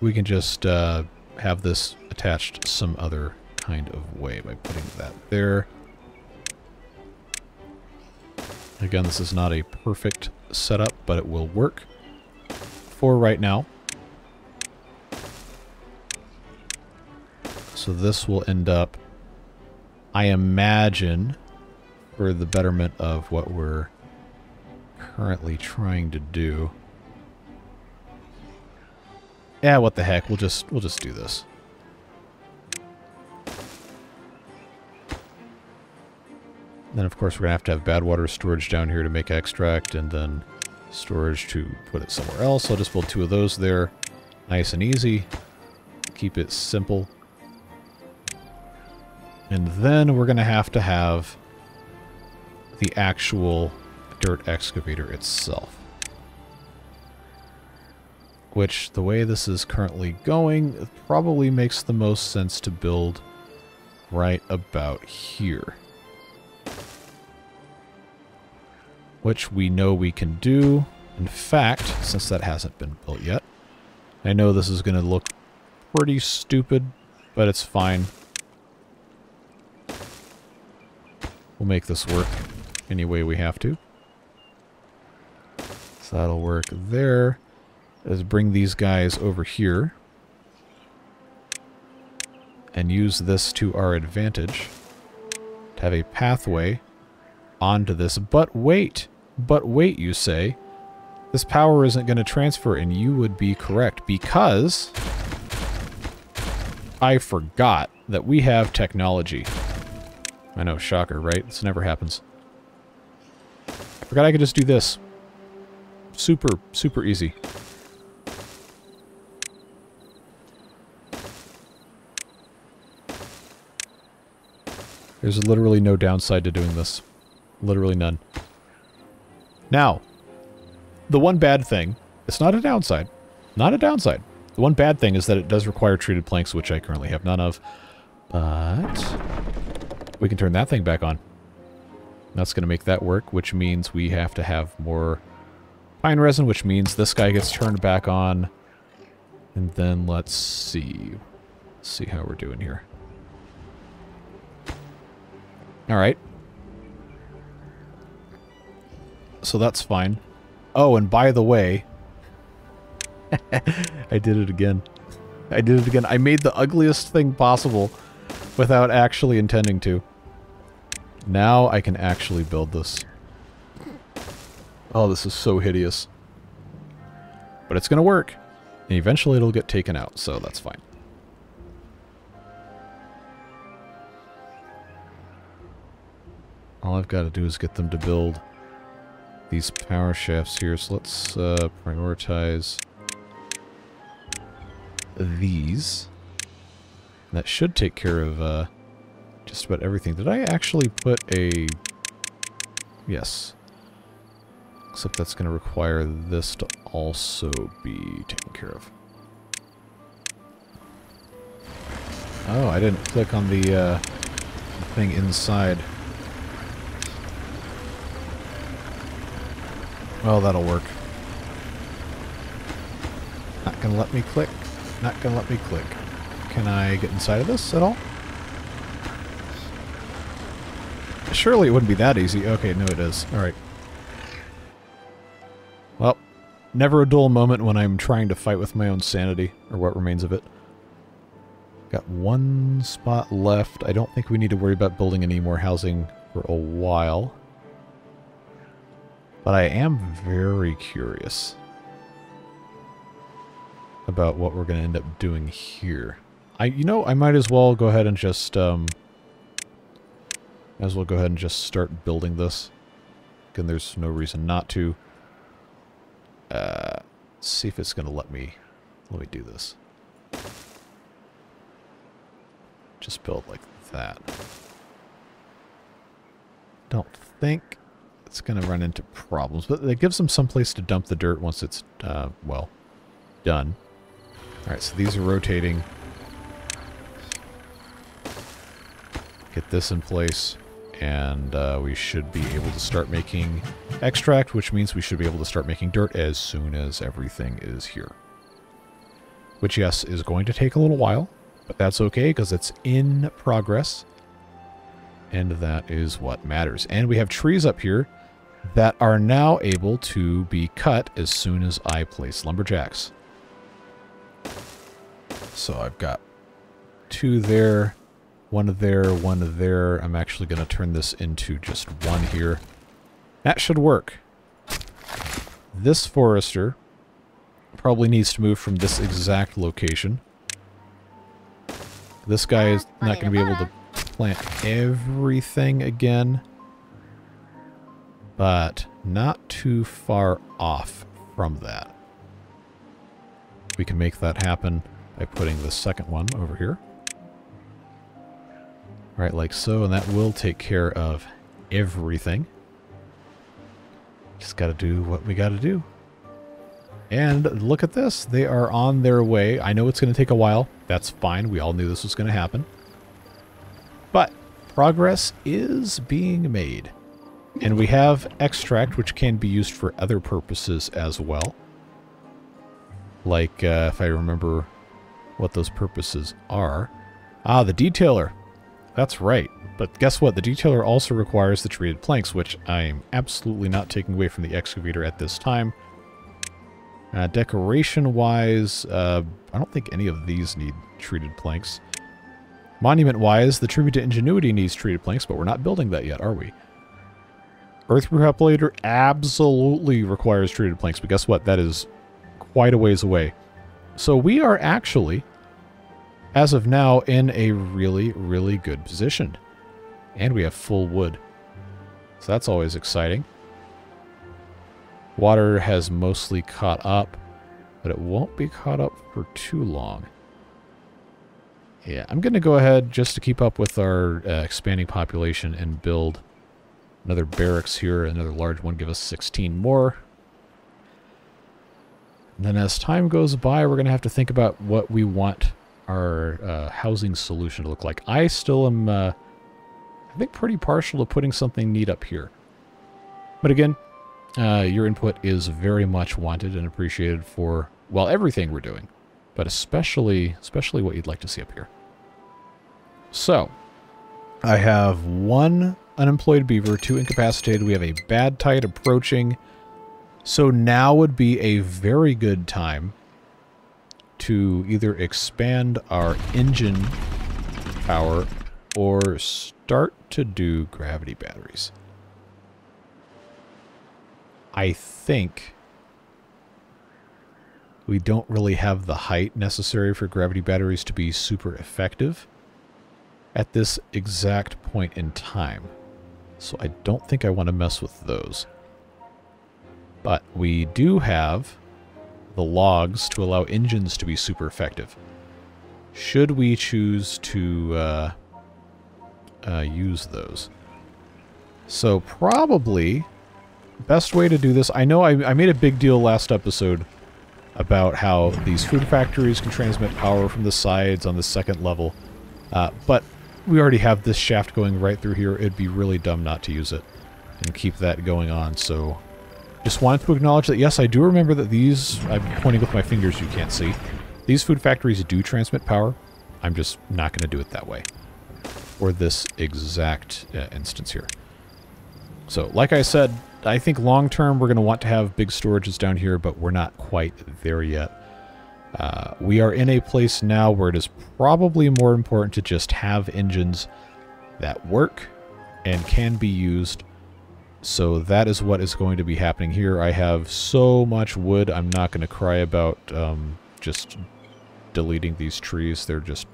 we can just have this attached some other kind of way by putting that there. Again, this is not a perfect setup, but it will work for right now. So this will end up, I imagine, for the betterment of what we're currently trying to do. Yeah, what the heck, we'll just do this. Then, of course, we're going to have bad water storage down here to make extract, and then storage to put it somewhere else. I'll just build 2 of those there. Nice and easy. Keep it simple. And then we're going to have the actual dirt excavator itself. Which, the way this is currently going, it probably makes the most sense to build right about here. Which we know we can do. In fact, since that hasn't been built yet, I know this is going to look pretty stupid, but it's fine. We'll make this work any way we have to. So that'll work there. Let's bring these guys over here and use this to our advantage to have a pathway onto this. But wait, you say. This power isn't going to transfer, and you would be correct, because I forgot that we have technology. I know, shocker, right? This never happens. I forgot I could just do this. Super, super easy. There's literally no downside to doing this. Literally none. Now, the one bad thing, it's not a downside. Not a downside. The one bad thing is that it does require treated planks, which I currently have none of. But we can turn that thing back on. That's going to make that work, which means we have to have more pine resin, which means this guy gets turned back on. And then let's see. Let's see how we're doing here. Alright. So that's fine. Oh, and by the way... I did it again. I did it again. I made the ugliest thing possible without actually intending to. Now I can actually build this. Oh, this is so hideous. But it's going to work. And eventually it'll get taken out, so that's fine. All I've got to do is get them to build these power shafts here. So let's prioritize these. That should take care of just about everything. Did I actually put a... Yes. Except that's going to require this to also be taken care of. Oh, I didn't click on the thing inside. Well, that'll work. Not gonna let me click. Not gonna let me click. Can I get inside of this at all? Surely it wouldn't be that easy. Okay, no it is. Alright. Well, never a dull moment when I'm trying to fight with my own sanity, or what remains of it. Got one spot left. I don't think we need to worry about building any more housing for a while. But I am very curious about what we're going to end up doing here. You know, I might as well go ahead and just, start building this. Again, there's no reason not to. See if it's going to let me do this. Just build like that. Don't think it's going to run into problems, but it gives them some place to dump the dirt once it's, well, done. Alright, so these are rotating. Get this in place, and we should be able to start making extract, which means we should be able to start making dirt as soon as everything is here. Which, yes, is going to take a little while, but that's okay, because it's in progress, and that is what matters. And we have trees up here that are now able to be cut as soon as I place lumberjacks. So I've got two there, one there, one there. I'm actually going to turn this into just one here. That should work. This forester probably needs to move from this exact location. This guy is not going to be able to plant everything again, but not too far off from that. We can make that happen by putting the second one over here. Right, like so, and that will take care of everything. Just gotta do what we gotta do. And look at this, they are on their way. I know it's gonna take a while, that's fine, we all knew this was gonna happen. But progress is being made. And we have extract, which can be used for other purposes as well. Like, if I remember what those purposes are. Ah, the detailer. That's right. But guess what? The detailer also requires the treated planks, which I'm absolutely not taking away from the excavator at this time. Decoration-wise, I don't think any of these need treated planks. Monument-wise, the Tribute to Ingenuity needs treated planks, but we're not building that yet, are we? Earth Repopulator absolutely requires treated planks, but guess what? That is quite a ways away. So we are actually, as of now, in a really, really good position. And we have full wood. So that's always exciting. Water has mostly caught up, but it won't be caught up for too long. Yeah, I'm going to go ahead, just to keep up with our expanding population, and build another barracks here, another large one, give us 16 more. And then as time goes by, we're going to have to think about what we want our housing solution to look like. I still am, I think, pretty partial to putting something neat up here. But again, your input is very much wanted and appreciated for, well, everything we're doing. But especially what you'd like to see up here. So, I have one unemployed beaver, two incapacitated. We have a bad tide approaching. So now would be a very good time to either expand our engine power or start to do gravity batteries. I think we don't really have the height necessary for gravity batteries to be super effective at this exact point in time. So I don't think I want to mess with those. But we do have the logs to allow engines to be super effective. Should we choose to use those? So probably best way to do this, I know I made a big deal last episode about how these food factories can transmit power from the sides on the second level, but we already have this shaft going right through here. It'd be really dumb not to use it and keep that going on, so just wanted to acknowledge that, yes, I do remember that these, I'm pointing with my fingers, you can't see. These food factories do transmit power. I'm just not going to do it that way. Or this exact instance here. So, like I said, I think long-term we're going to want to have big storages down here, but we're not quite there yet. We are in a place now where it is probably more important to just have engines that work and can be used. So that is what is going to be happening here. I have so much wood, I'm not going to cry about just deleting these trees. They're just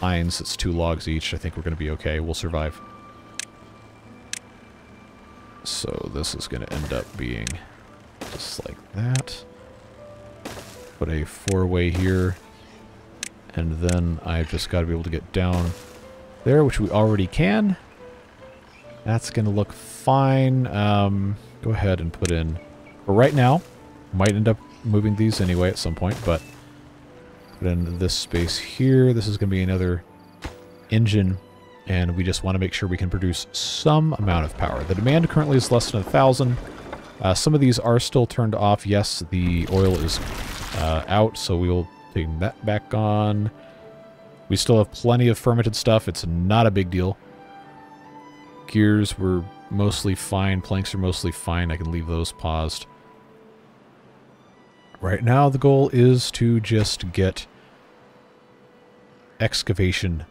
pines. It's 2 logs each. I think we're going to be okay. We'll survive. So this is going to end up being just like that. Put a 4-way here. And then I've just got to be able to get down there, which we already can. That's going to look fine. Go ahead and put in... But right now, might end up moving these anyway at some point, but put in this space here. This is going to be another engine, and we just want to make sure we can produce some amount of power. The demand currently is less than 1,000. Some of these are still turned off. Yes, the oil is out, so we will bring that back on. We still have plenty of fermented stuff. It's not a big deal. Gears were mostly fine. Planks are mostly fine. I can leave those paused. Right now, the goal is to just get excavation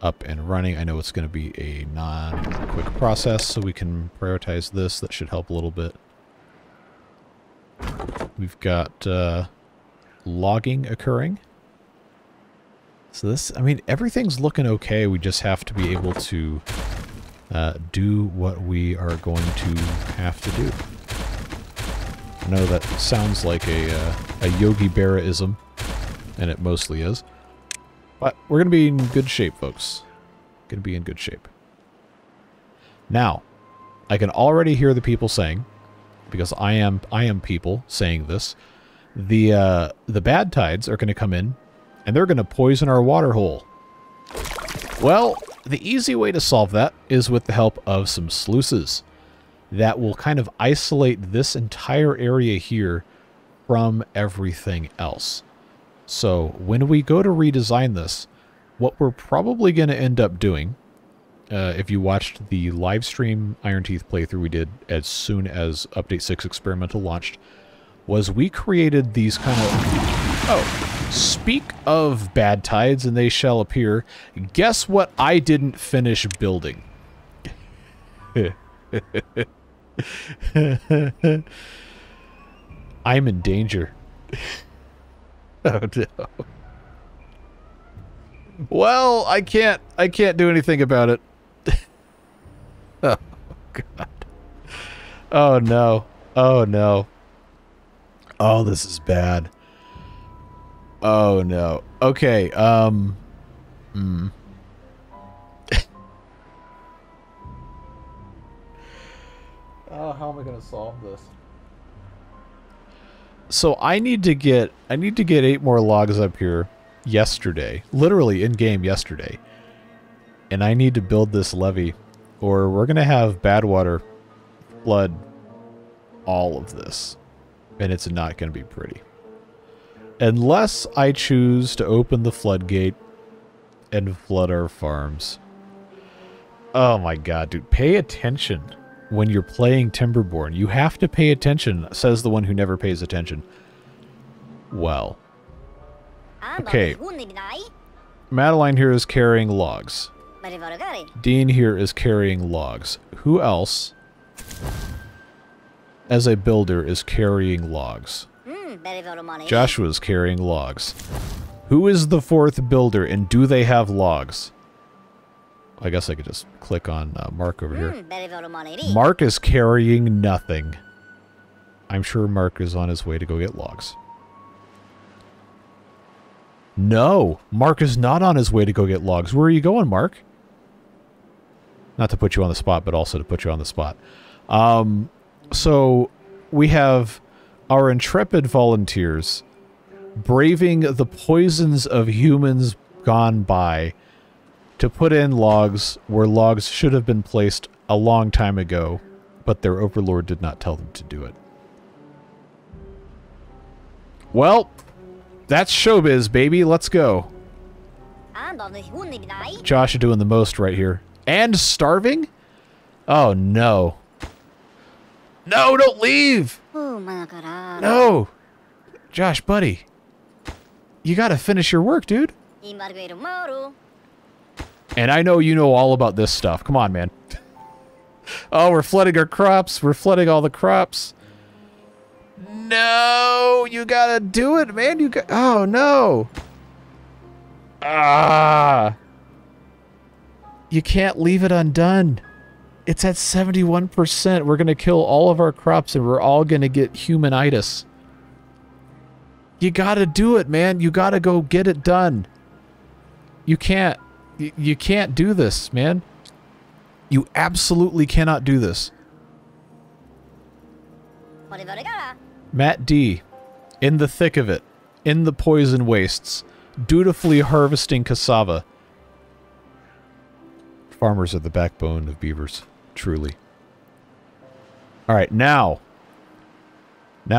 up and running. I know it's going to be a non-quick process, so we can prioritize this. That should help a little bit. We've got logging occurring. So this, I mean, everything's looking okay. We just have to be able to... do what we are going to have to do. I know that sounds like a Yogi Berra-ism, and it mostly is. But we're going to be in good shape, folks. going to be in good shape. Now, I can already hear the people saying, because I am people saying this, the bad tides are going to come in, and they're going to poison our water hole. Well, the easy way to solve that is with the help of some sluices that will kind of isolate this entire area here from everything else. So when we go to redesign this, what we're probably going to end up doing, if you watched the live stream Iron Teeth playthrough we did as soon as Update 6 Experimental launched, was we created these kind of... Oh, speak of bad tides and they shall appear. Guess what I didn't finish building? I'm in danger. Oh no. Well, I can't do anything about it. Oh god. Oh no. Oh no. Oh, this is bad. Oh no. Okay, Oh, how am I going to solve this? So I need to get 8 more logs up here yesterday, literally in game yesterday. And I need to build this levee or we're going to have bad water flood all of this and it's not going to be pretty. Unless I choose to open the floodgate and flood our farms. Oh my god, dude, pay attention. When you're playing Timberborn, you have to pay attention, says the one who never pays attention. Well. Okay. Madeline here is carrying logs. Dean here is carrying logs. Who else, as a builder, is carrying logs? Joshua's carrying logs. Who is the fourth builder, and do they have logs? I guess I could just click on Mark over here. Mark is carrying nothing. I'm sure Mark is on his way to go get logs. No, Mark is not on his way to go get logs. Where are you going, Mark? Not to put you on the spot, but also to put you on the spot. So we have our intrepid volunteers braving the poisons of humans gone by to put in logs where logs should have been placed a long time ago, but their overlord did not tell them to do it. Well, that's showbiz, baby. Let's go. Josh is doing the most right here. And starving? Oh, no. No, don't leave! No! Josh, buddy. You gotta finish your work, dude. And I know you know all about this stuff. Come on, man. Oh, we're flooding our crops. We're flooding all the crops. No, you gotta do it, man. You got. Oh no. Ah. You can't leave it undone. It's at 71%. We're gonna kill all of our crops, and we're all gonna get humanitis. You gotta do it, man. You gotta go get it done. You can't. You can't do this, man. You absolutely cannot do this. Matt D, in the thick of it, in the poison wastes, dutifully harvesting cassava. Farmers are the backbone of beavers, truly. All right, now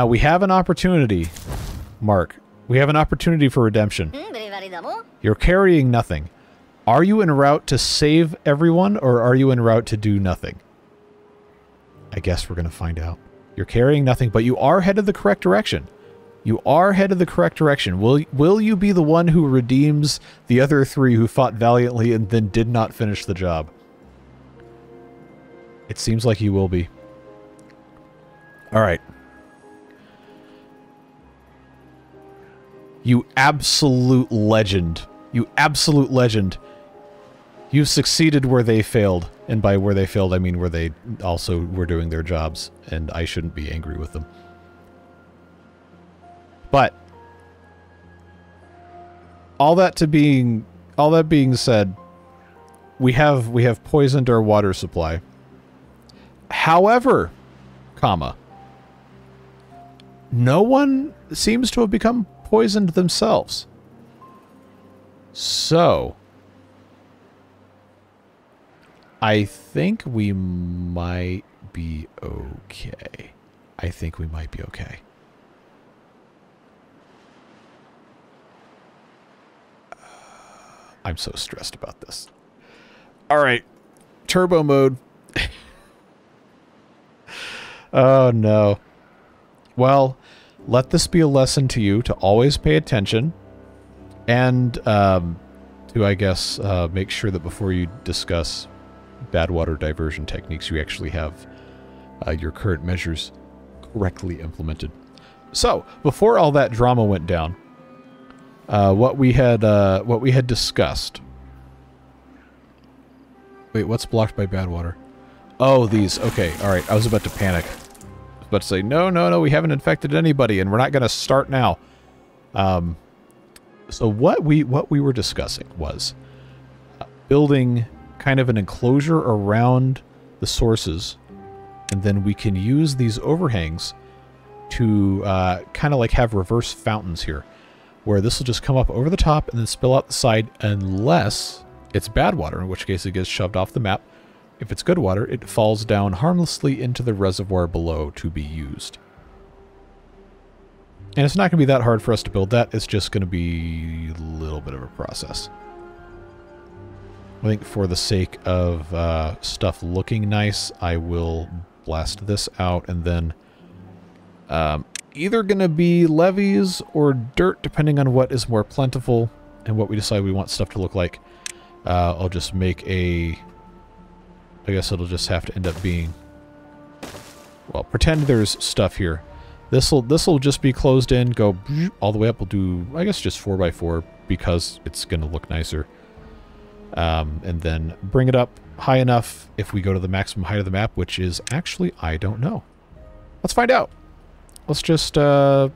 we have an opportunity, Mark. We have an opportunity for redemption. You're carrying nothing. Are you en route to save everyone, or are you en route to do nothing? I guess we're going to find out. You're carrying nothing, but you are headed the correct direction. You are headed the correct direction. Will you be the one who redeems the other three who fought valiantly and then did not finish the job? It seems like you will be. All right. You absolute legend. You absolute legend. You've succeeded where they failed, and by where they failed, I mean where they also were doing their jobs, and I shouldn't be angry with them. But all that being said, We have poisoned our water supply. However, comma, no one seems to have become poisoned themselves. So, I think we might be okay. I think we might be okay. I'm so stressed about this. All right. Turbo mode. Oh, no. Well, let this be a lesson to you to always pay attention and to, I guess, make sure that before you discuss bad water diversion techniques, you actually have your current measures correctly implemented. So, before all that drama went down, what we had discussed. Wait, what's blocked by bad water? Oh, these. Okay, all right. I was about to panic. I was about to say, no, no, no, we haven't infected anybody, and we're not going to start now. So what we were discussing was building kind of an enclosure around the sources, and then we can use these overhangs to kind of like have reverse fountains here, where this will just come up over the top and then spill out the side unless it's bad water, in which case it gets shoved off the map. If it's good water, it falls down harmlessly into the reservoir below to be used. And it's not going to be that hard for us to build that. It's just going to be a little bit of a process. I think for the sake of stuff looking nice, I will blast this out and then... either going to be levees or dirt, depending on what is more plentiful and what we decide we want stuff to look like. I'll just make a... I guess it'll just have to end up being... Well, pretend there's stuff here. This'll just be closed in, go all the way up. We'll do, I guess, just 4x4 because it's going to look nicer. And then bring it up high enough if we go to the maximum height of the map, which is actually, I don't know. Let's find out. Let's just click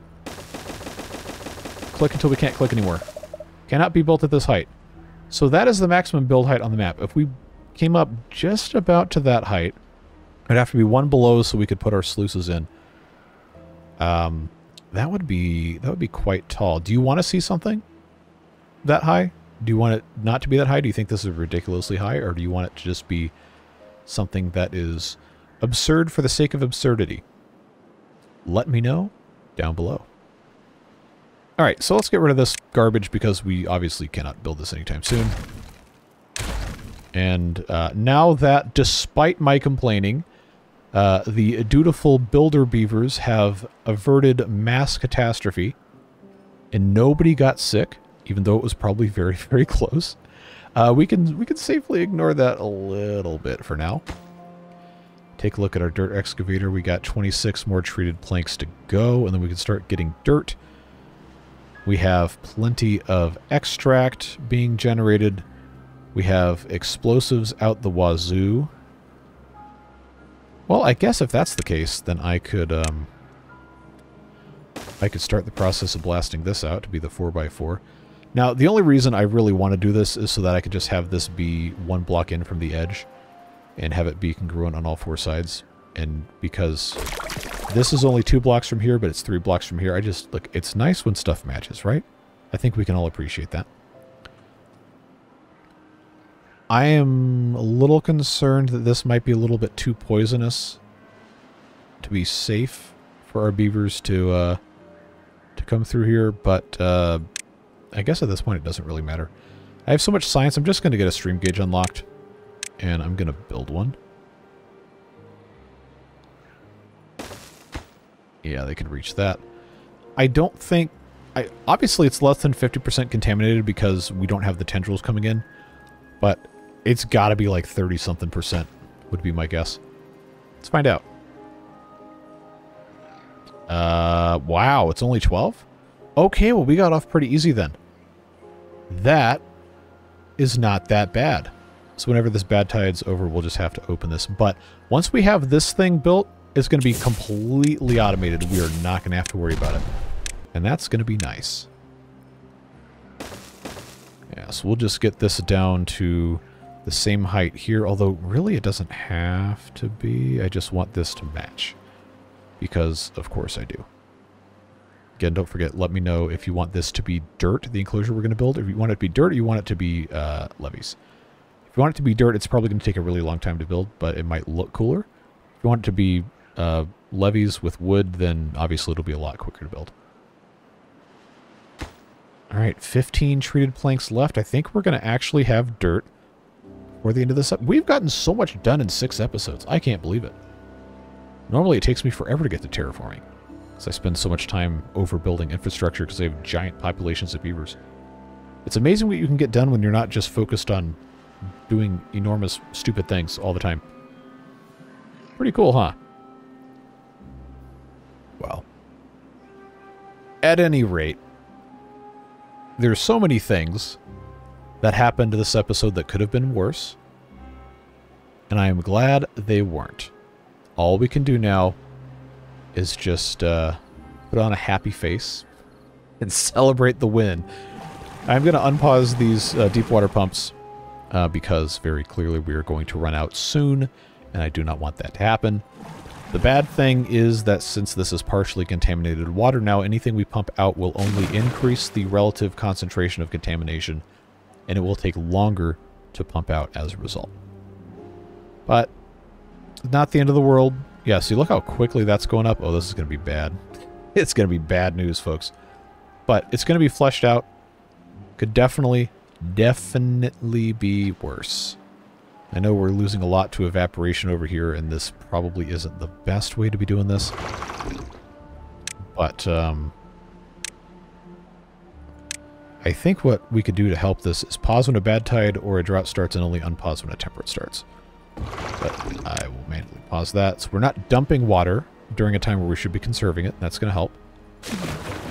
until we can't click anymore. Cannot be built at this height. So that is the maximum build height on the map. If we came up just about to that height, it'd have to be one below so we could put our sluices in. That would be quite tall. Do you want to see something that high? Do you want it not to be that high? Do you think this is ridiculously high, or do you want it to just be something that is absurd for the sake of absurdity? Let me know down below. All right, so let's get rid of this garbage because we obviously cannot build this anytime soon. And now that, despite my complaining, the dutiful builder beavers have averted mass catastrophe and nobody got sick, even though it was probably very, very close, we can safely ignore that a little bit for now. Take a look at our dirt excavator. We got 26 more treated planks to go, and then we can start getting dirt. We have plenty of extract being generated. We have explosives out the wazoo. Well, I guess if that's the case, then I could start the process of blasting this out to be the 4x4. Now, the only reason I really want to do this is so that I could just have this be one block in from the edge and have it be congruent on all four sides. And because this is only 2 blocks from here, but it's 3 blocks from here, I just, look, it's nice when stuff matches, right? I think we can all appreciate that. I am a little concerned that this might be a little bit too poisonous to be safe for our beavers to come through here, but I guess at this point it doesn't really matter. I have so much science, I'm just going to get a stream gauge unlocked. And I'm going to build one. Yeah, they can reach that. I don't think... obviously, it's less than 50% contaminated because we don't have the tendrils coming in. But it's got to be like 30-something percent would be my guess. Let's find out. Wow, it's only 12? Okay, well, we got off pretty easy then. That is not that bad. So whenever this bad tide's over, we'll just have to open this. But once we have this thing built, it's going to be completely automated. We are not going to have to worry about it. And that's going to be nice. Yeah, so we'll just get this down to the same height here, although really it doesn't have to be. I just want this to match, because of course I do. Again, don't forget, let me know if you want this to be dirt, the enclosure we're going to build. If you want it to be dirt, or you want it to be levees. If you want it to be dirt, it's probably going to take a really long time to build, but it might look cooler. If you want it to be levees with wood, then obviously it'll be a lot quicker to build. All right, 15 treated planks left. I think we're going to actually have dirt for the end of this. We've gotten so much done in 6 episodes. I can't believe it. Normally it takes me forever to get to terraforming, because I spend so much time overbuilding infrastructure because they have giant populations of beavers. It's amazing what you can get done when you're not just focused on doing enormous, stupid things all the time. Pretty cool, huh? Well. At any rate, there's so many things that happened to this episode that could have been worse, and I am glad they weren't. All we can do now is just put on a happy face and celebrate the win. I'm going to unpause these deep water pumps because very clearly we are going to run out soon, and I do not want that to happen. The bad thing is that since this is partially contaminated water now, anything we pump out will only increase the relative concentration of contamination, and it will take longer to pump out as a result. But not the end of the world. Yeah, see, look how quickly that's going up. Oh, this is going to be bad. It's going to be bad news, folks. But it's going to be fleshed out. Could definitely be worse. I know we're losing a lot to evaporation over here, and this probably isn't the best way to be doing this. But, I think what we could do to help this is pause when a bad tide or a drought starts and only unpause when a temperate starts. But I will manually pause that. So we're not dumping water during a time where we should be conserving it. That's going to help.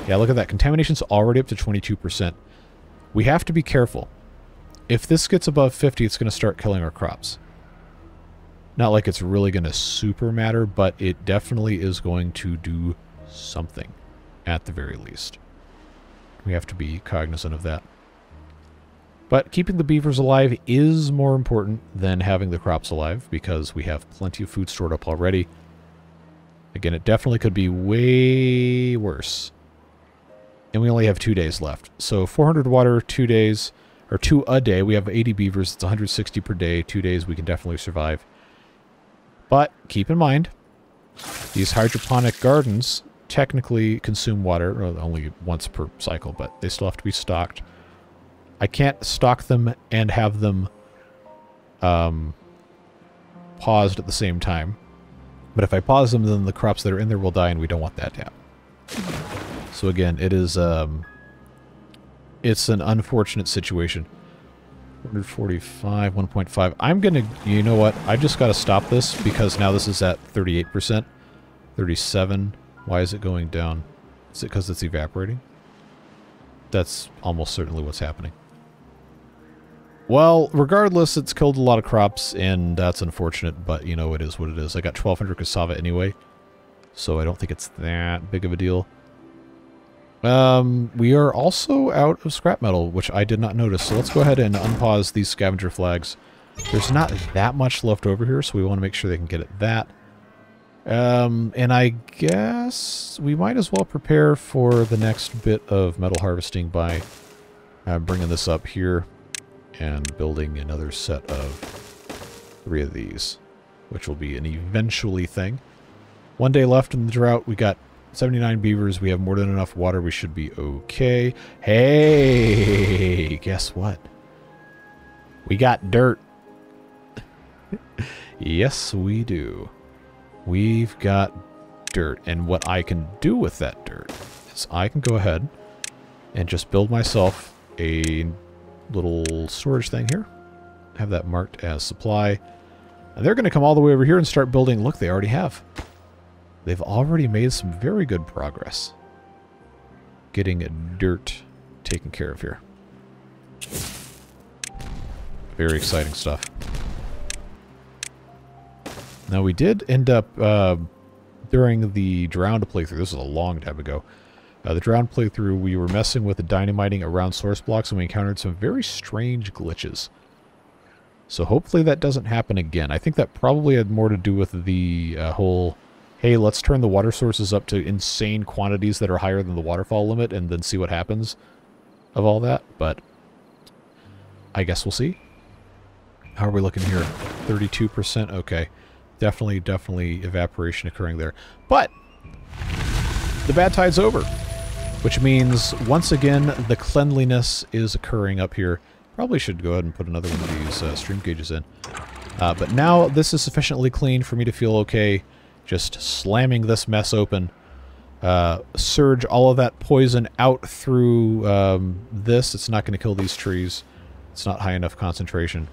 Yeah, look at that. Contamination's already up to 22%. We have to be careful. If this gets above 50, it's going to start killing our crops. Not like it's really going to super matter, but it definitely is going to do something, at the very least. We have to be cognizant of that. But keeping the beavers alive is more important than having the crops alive, because we have plenty of food stored up already. Again, it definitely could be way worse. And we only have 2 days left. So 400 water, 2 days... or 2 a day. We have 80 beavers. It's 160 per day. 2 days we can definitely survive. But keep in mind, these hydroponic gardens technically consume water only once per cycle, but they still have to be stocked. I can't stock them and have them paused at the same time. But if I pause them, then the crops that are in there will die, and we don't want that to happen. So again, it is... it's an unfortunate situation. 145, 1.5. I'm going to... You know what? I've just got to stop this, because now this is at 38%. 37. Why is it going down? Is it because it's evaporating? That's almost certainly what's happening. Well, regardless, it's killed a lot of crops, and that's unfortunate, but, you know, it is what it is. I got 1,200 cassava anyway, so I don't think it's that big of a deal. We are also out of scrap metal, which I did not notice, so let's go ahead and unpause these scavenger flags. There's not that much left over here, so we want to make sure they can get at that. And I guess we might as well prepare for the next bit of metal harvesting by bringing this up here and building another set of 3 of these, which will be an eventually thing. 1 day left in the drought. We got 79 beavers. We have more than enough water. We should be okay. Hey, guess what? We got dirt. Yes, we do. We've got dirt. And what I can do with that dirt is I can go ahead and just build myself a little storage thing here. Have that marked as supply. And they're going to come all the way over here and start building. Look, they already have. They've already made some very good progress getting dirt taken care of here. Very exciting stuff. Now, we did end up, during the Drowned playthrough, this was a long time ago, the Drowned playthrough, we were messing with the dynamiting around source blocks, and we encountered some very strange glitches. So hopefully that doesn't happen again. I think that probably had more to do with the whole, hey, let's turn the water sources up to insane quantities that are higher than the waterfall limit and then see what happens of all that. But I guess we'll see. How are we looking here? 32%? Okay. Definitely evaporation occurring there. But the bad tide's over, which means, once again, the cleanliness is occurring up here. Probably should go ahead and put another one of these stream gauges in. But now this is sufficiently clean for me to feel okay just slamming this mess open. Surge all of that poison out through this. It's not going to kill these trees. It's not high enough concentration.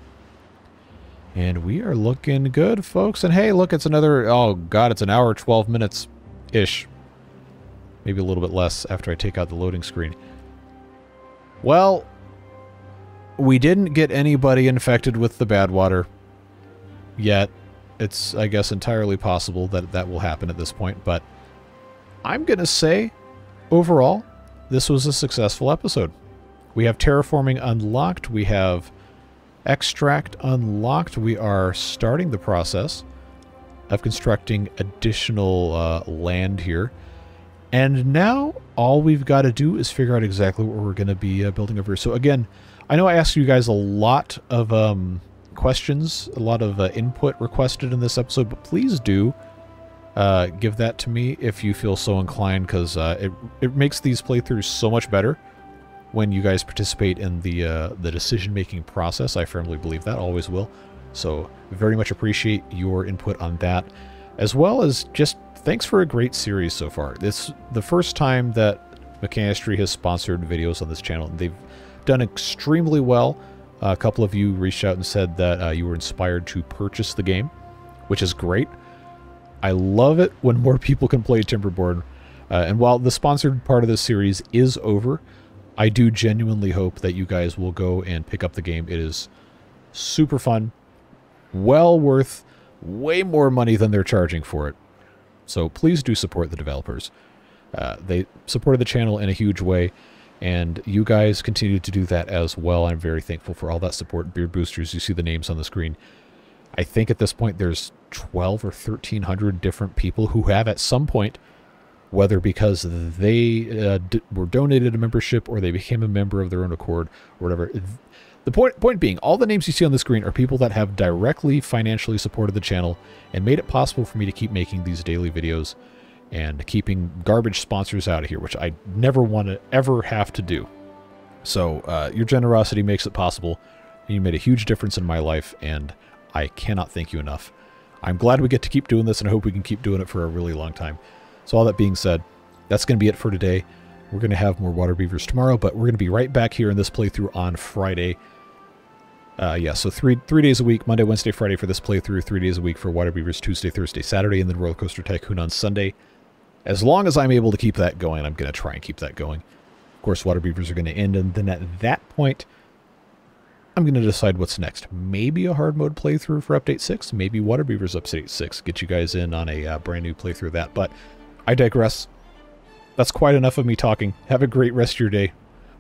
And we are looking good, folks. And hey, look, it's another... Oh, God, it's an hour, 12 minutes-ish. Maybe a little bit less after I take out the loading screen. Well... we didn't get anybody infected with the bad water yet. It's, I guess, entirely possible that that will happen at this point, but I'm going to say, overall, this was a successful episode. We have terraforming unlocked. We have extract unlocked. We are starting the process of constructing additional land here. And now all we've got to do is figure out exactly what we're going to be building over here. So again, I know I asked you guys a lot of questions, a lot of input requested in this episode, but please do give that to me if you feel so inclined, because it makes these playthroughs so much better when you guys participate in the decision-making process. I firmly believe that, always will. So very much appreciate your input on that, as well as just thanks for a great series so far. This is the first time that Mechanistry has sponsored videos on this channel, and they've done extremely well. A couple of you reached out and said that you were inspired to purchase the game, which is great. I love it when more people can play Timberborn. And while the sponsored part of this series is over, I do genuinely hope that you guys will go and pick up the game. It is super fun, well worth way more money than they're charging for it. So please do support the developers. They supported the channel in a huge way, and you guys continue to do that as well. I'm very thankful for all that support. Beard Boosters, you see the names on the screen. I think at this point there's 12 or 1,300 different people who have at some point, whether because they were donated a membership or they became a member of their own accord or whatever. The point being, all the names you see on the screen are people that have directly financially supported the channel and made it possible for me to keep making these daily videos and keeping garbage sponsors out of here, which I never want to ever have to do. So your generosity makes it possible. You made a huge difference in my life, and I cannot thank you enough. I'm glad we get to keep doing this, and I hope we can keep doing it for a really long time. So all that being said, that's going to be it for today. We're going to have more Water Beavers tomorrow, but we're going to be right back here in this playthrough on Friday. Yeah, so three days a week, Monday, Wednesday, Friday for this playthrough, 3 days a week for Water Beavers, Tuesday, Thursday, Saturday, and then Roller Coaster Tycoon on Sunday. As long as I'm able to keep that going, I'm going to try and keep that going. Of course, Water Beavers are going to end, and then at that point, I'm going to decide what's next. Maybe a hard mode playthrough for Update 6, maybe Water Beavers Update 6. Get you guys in on a brand new playthrough of that, but I digress. That's quite enough of me talking. Have a great rest of your day.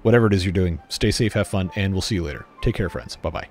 Whatever it is you're doing, stay safe, have fun, and we'll see you later. Take care, friends. Bye-bye.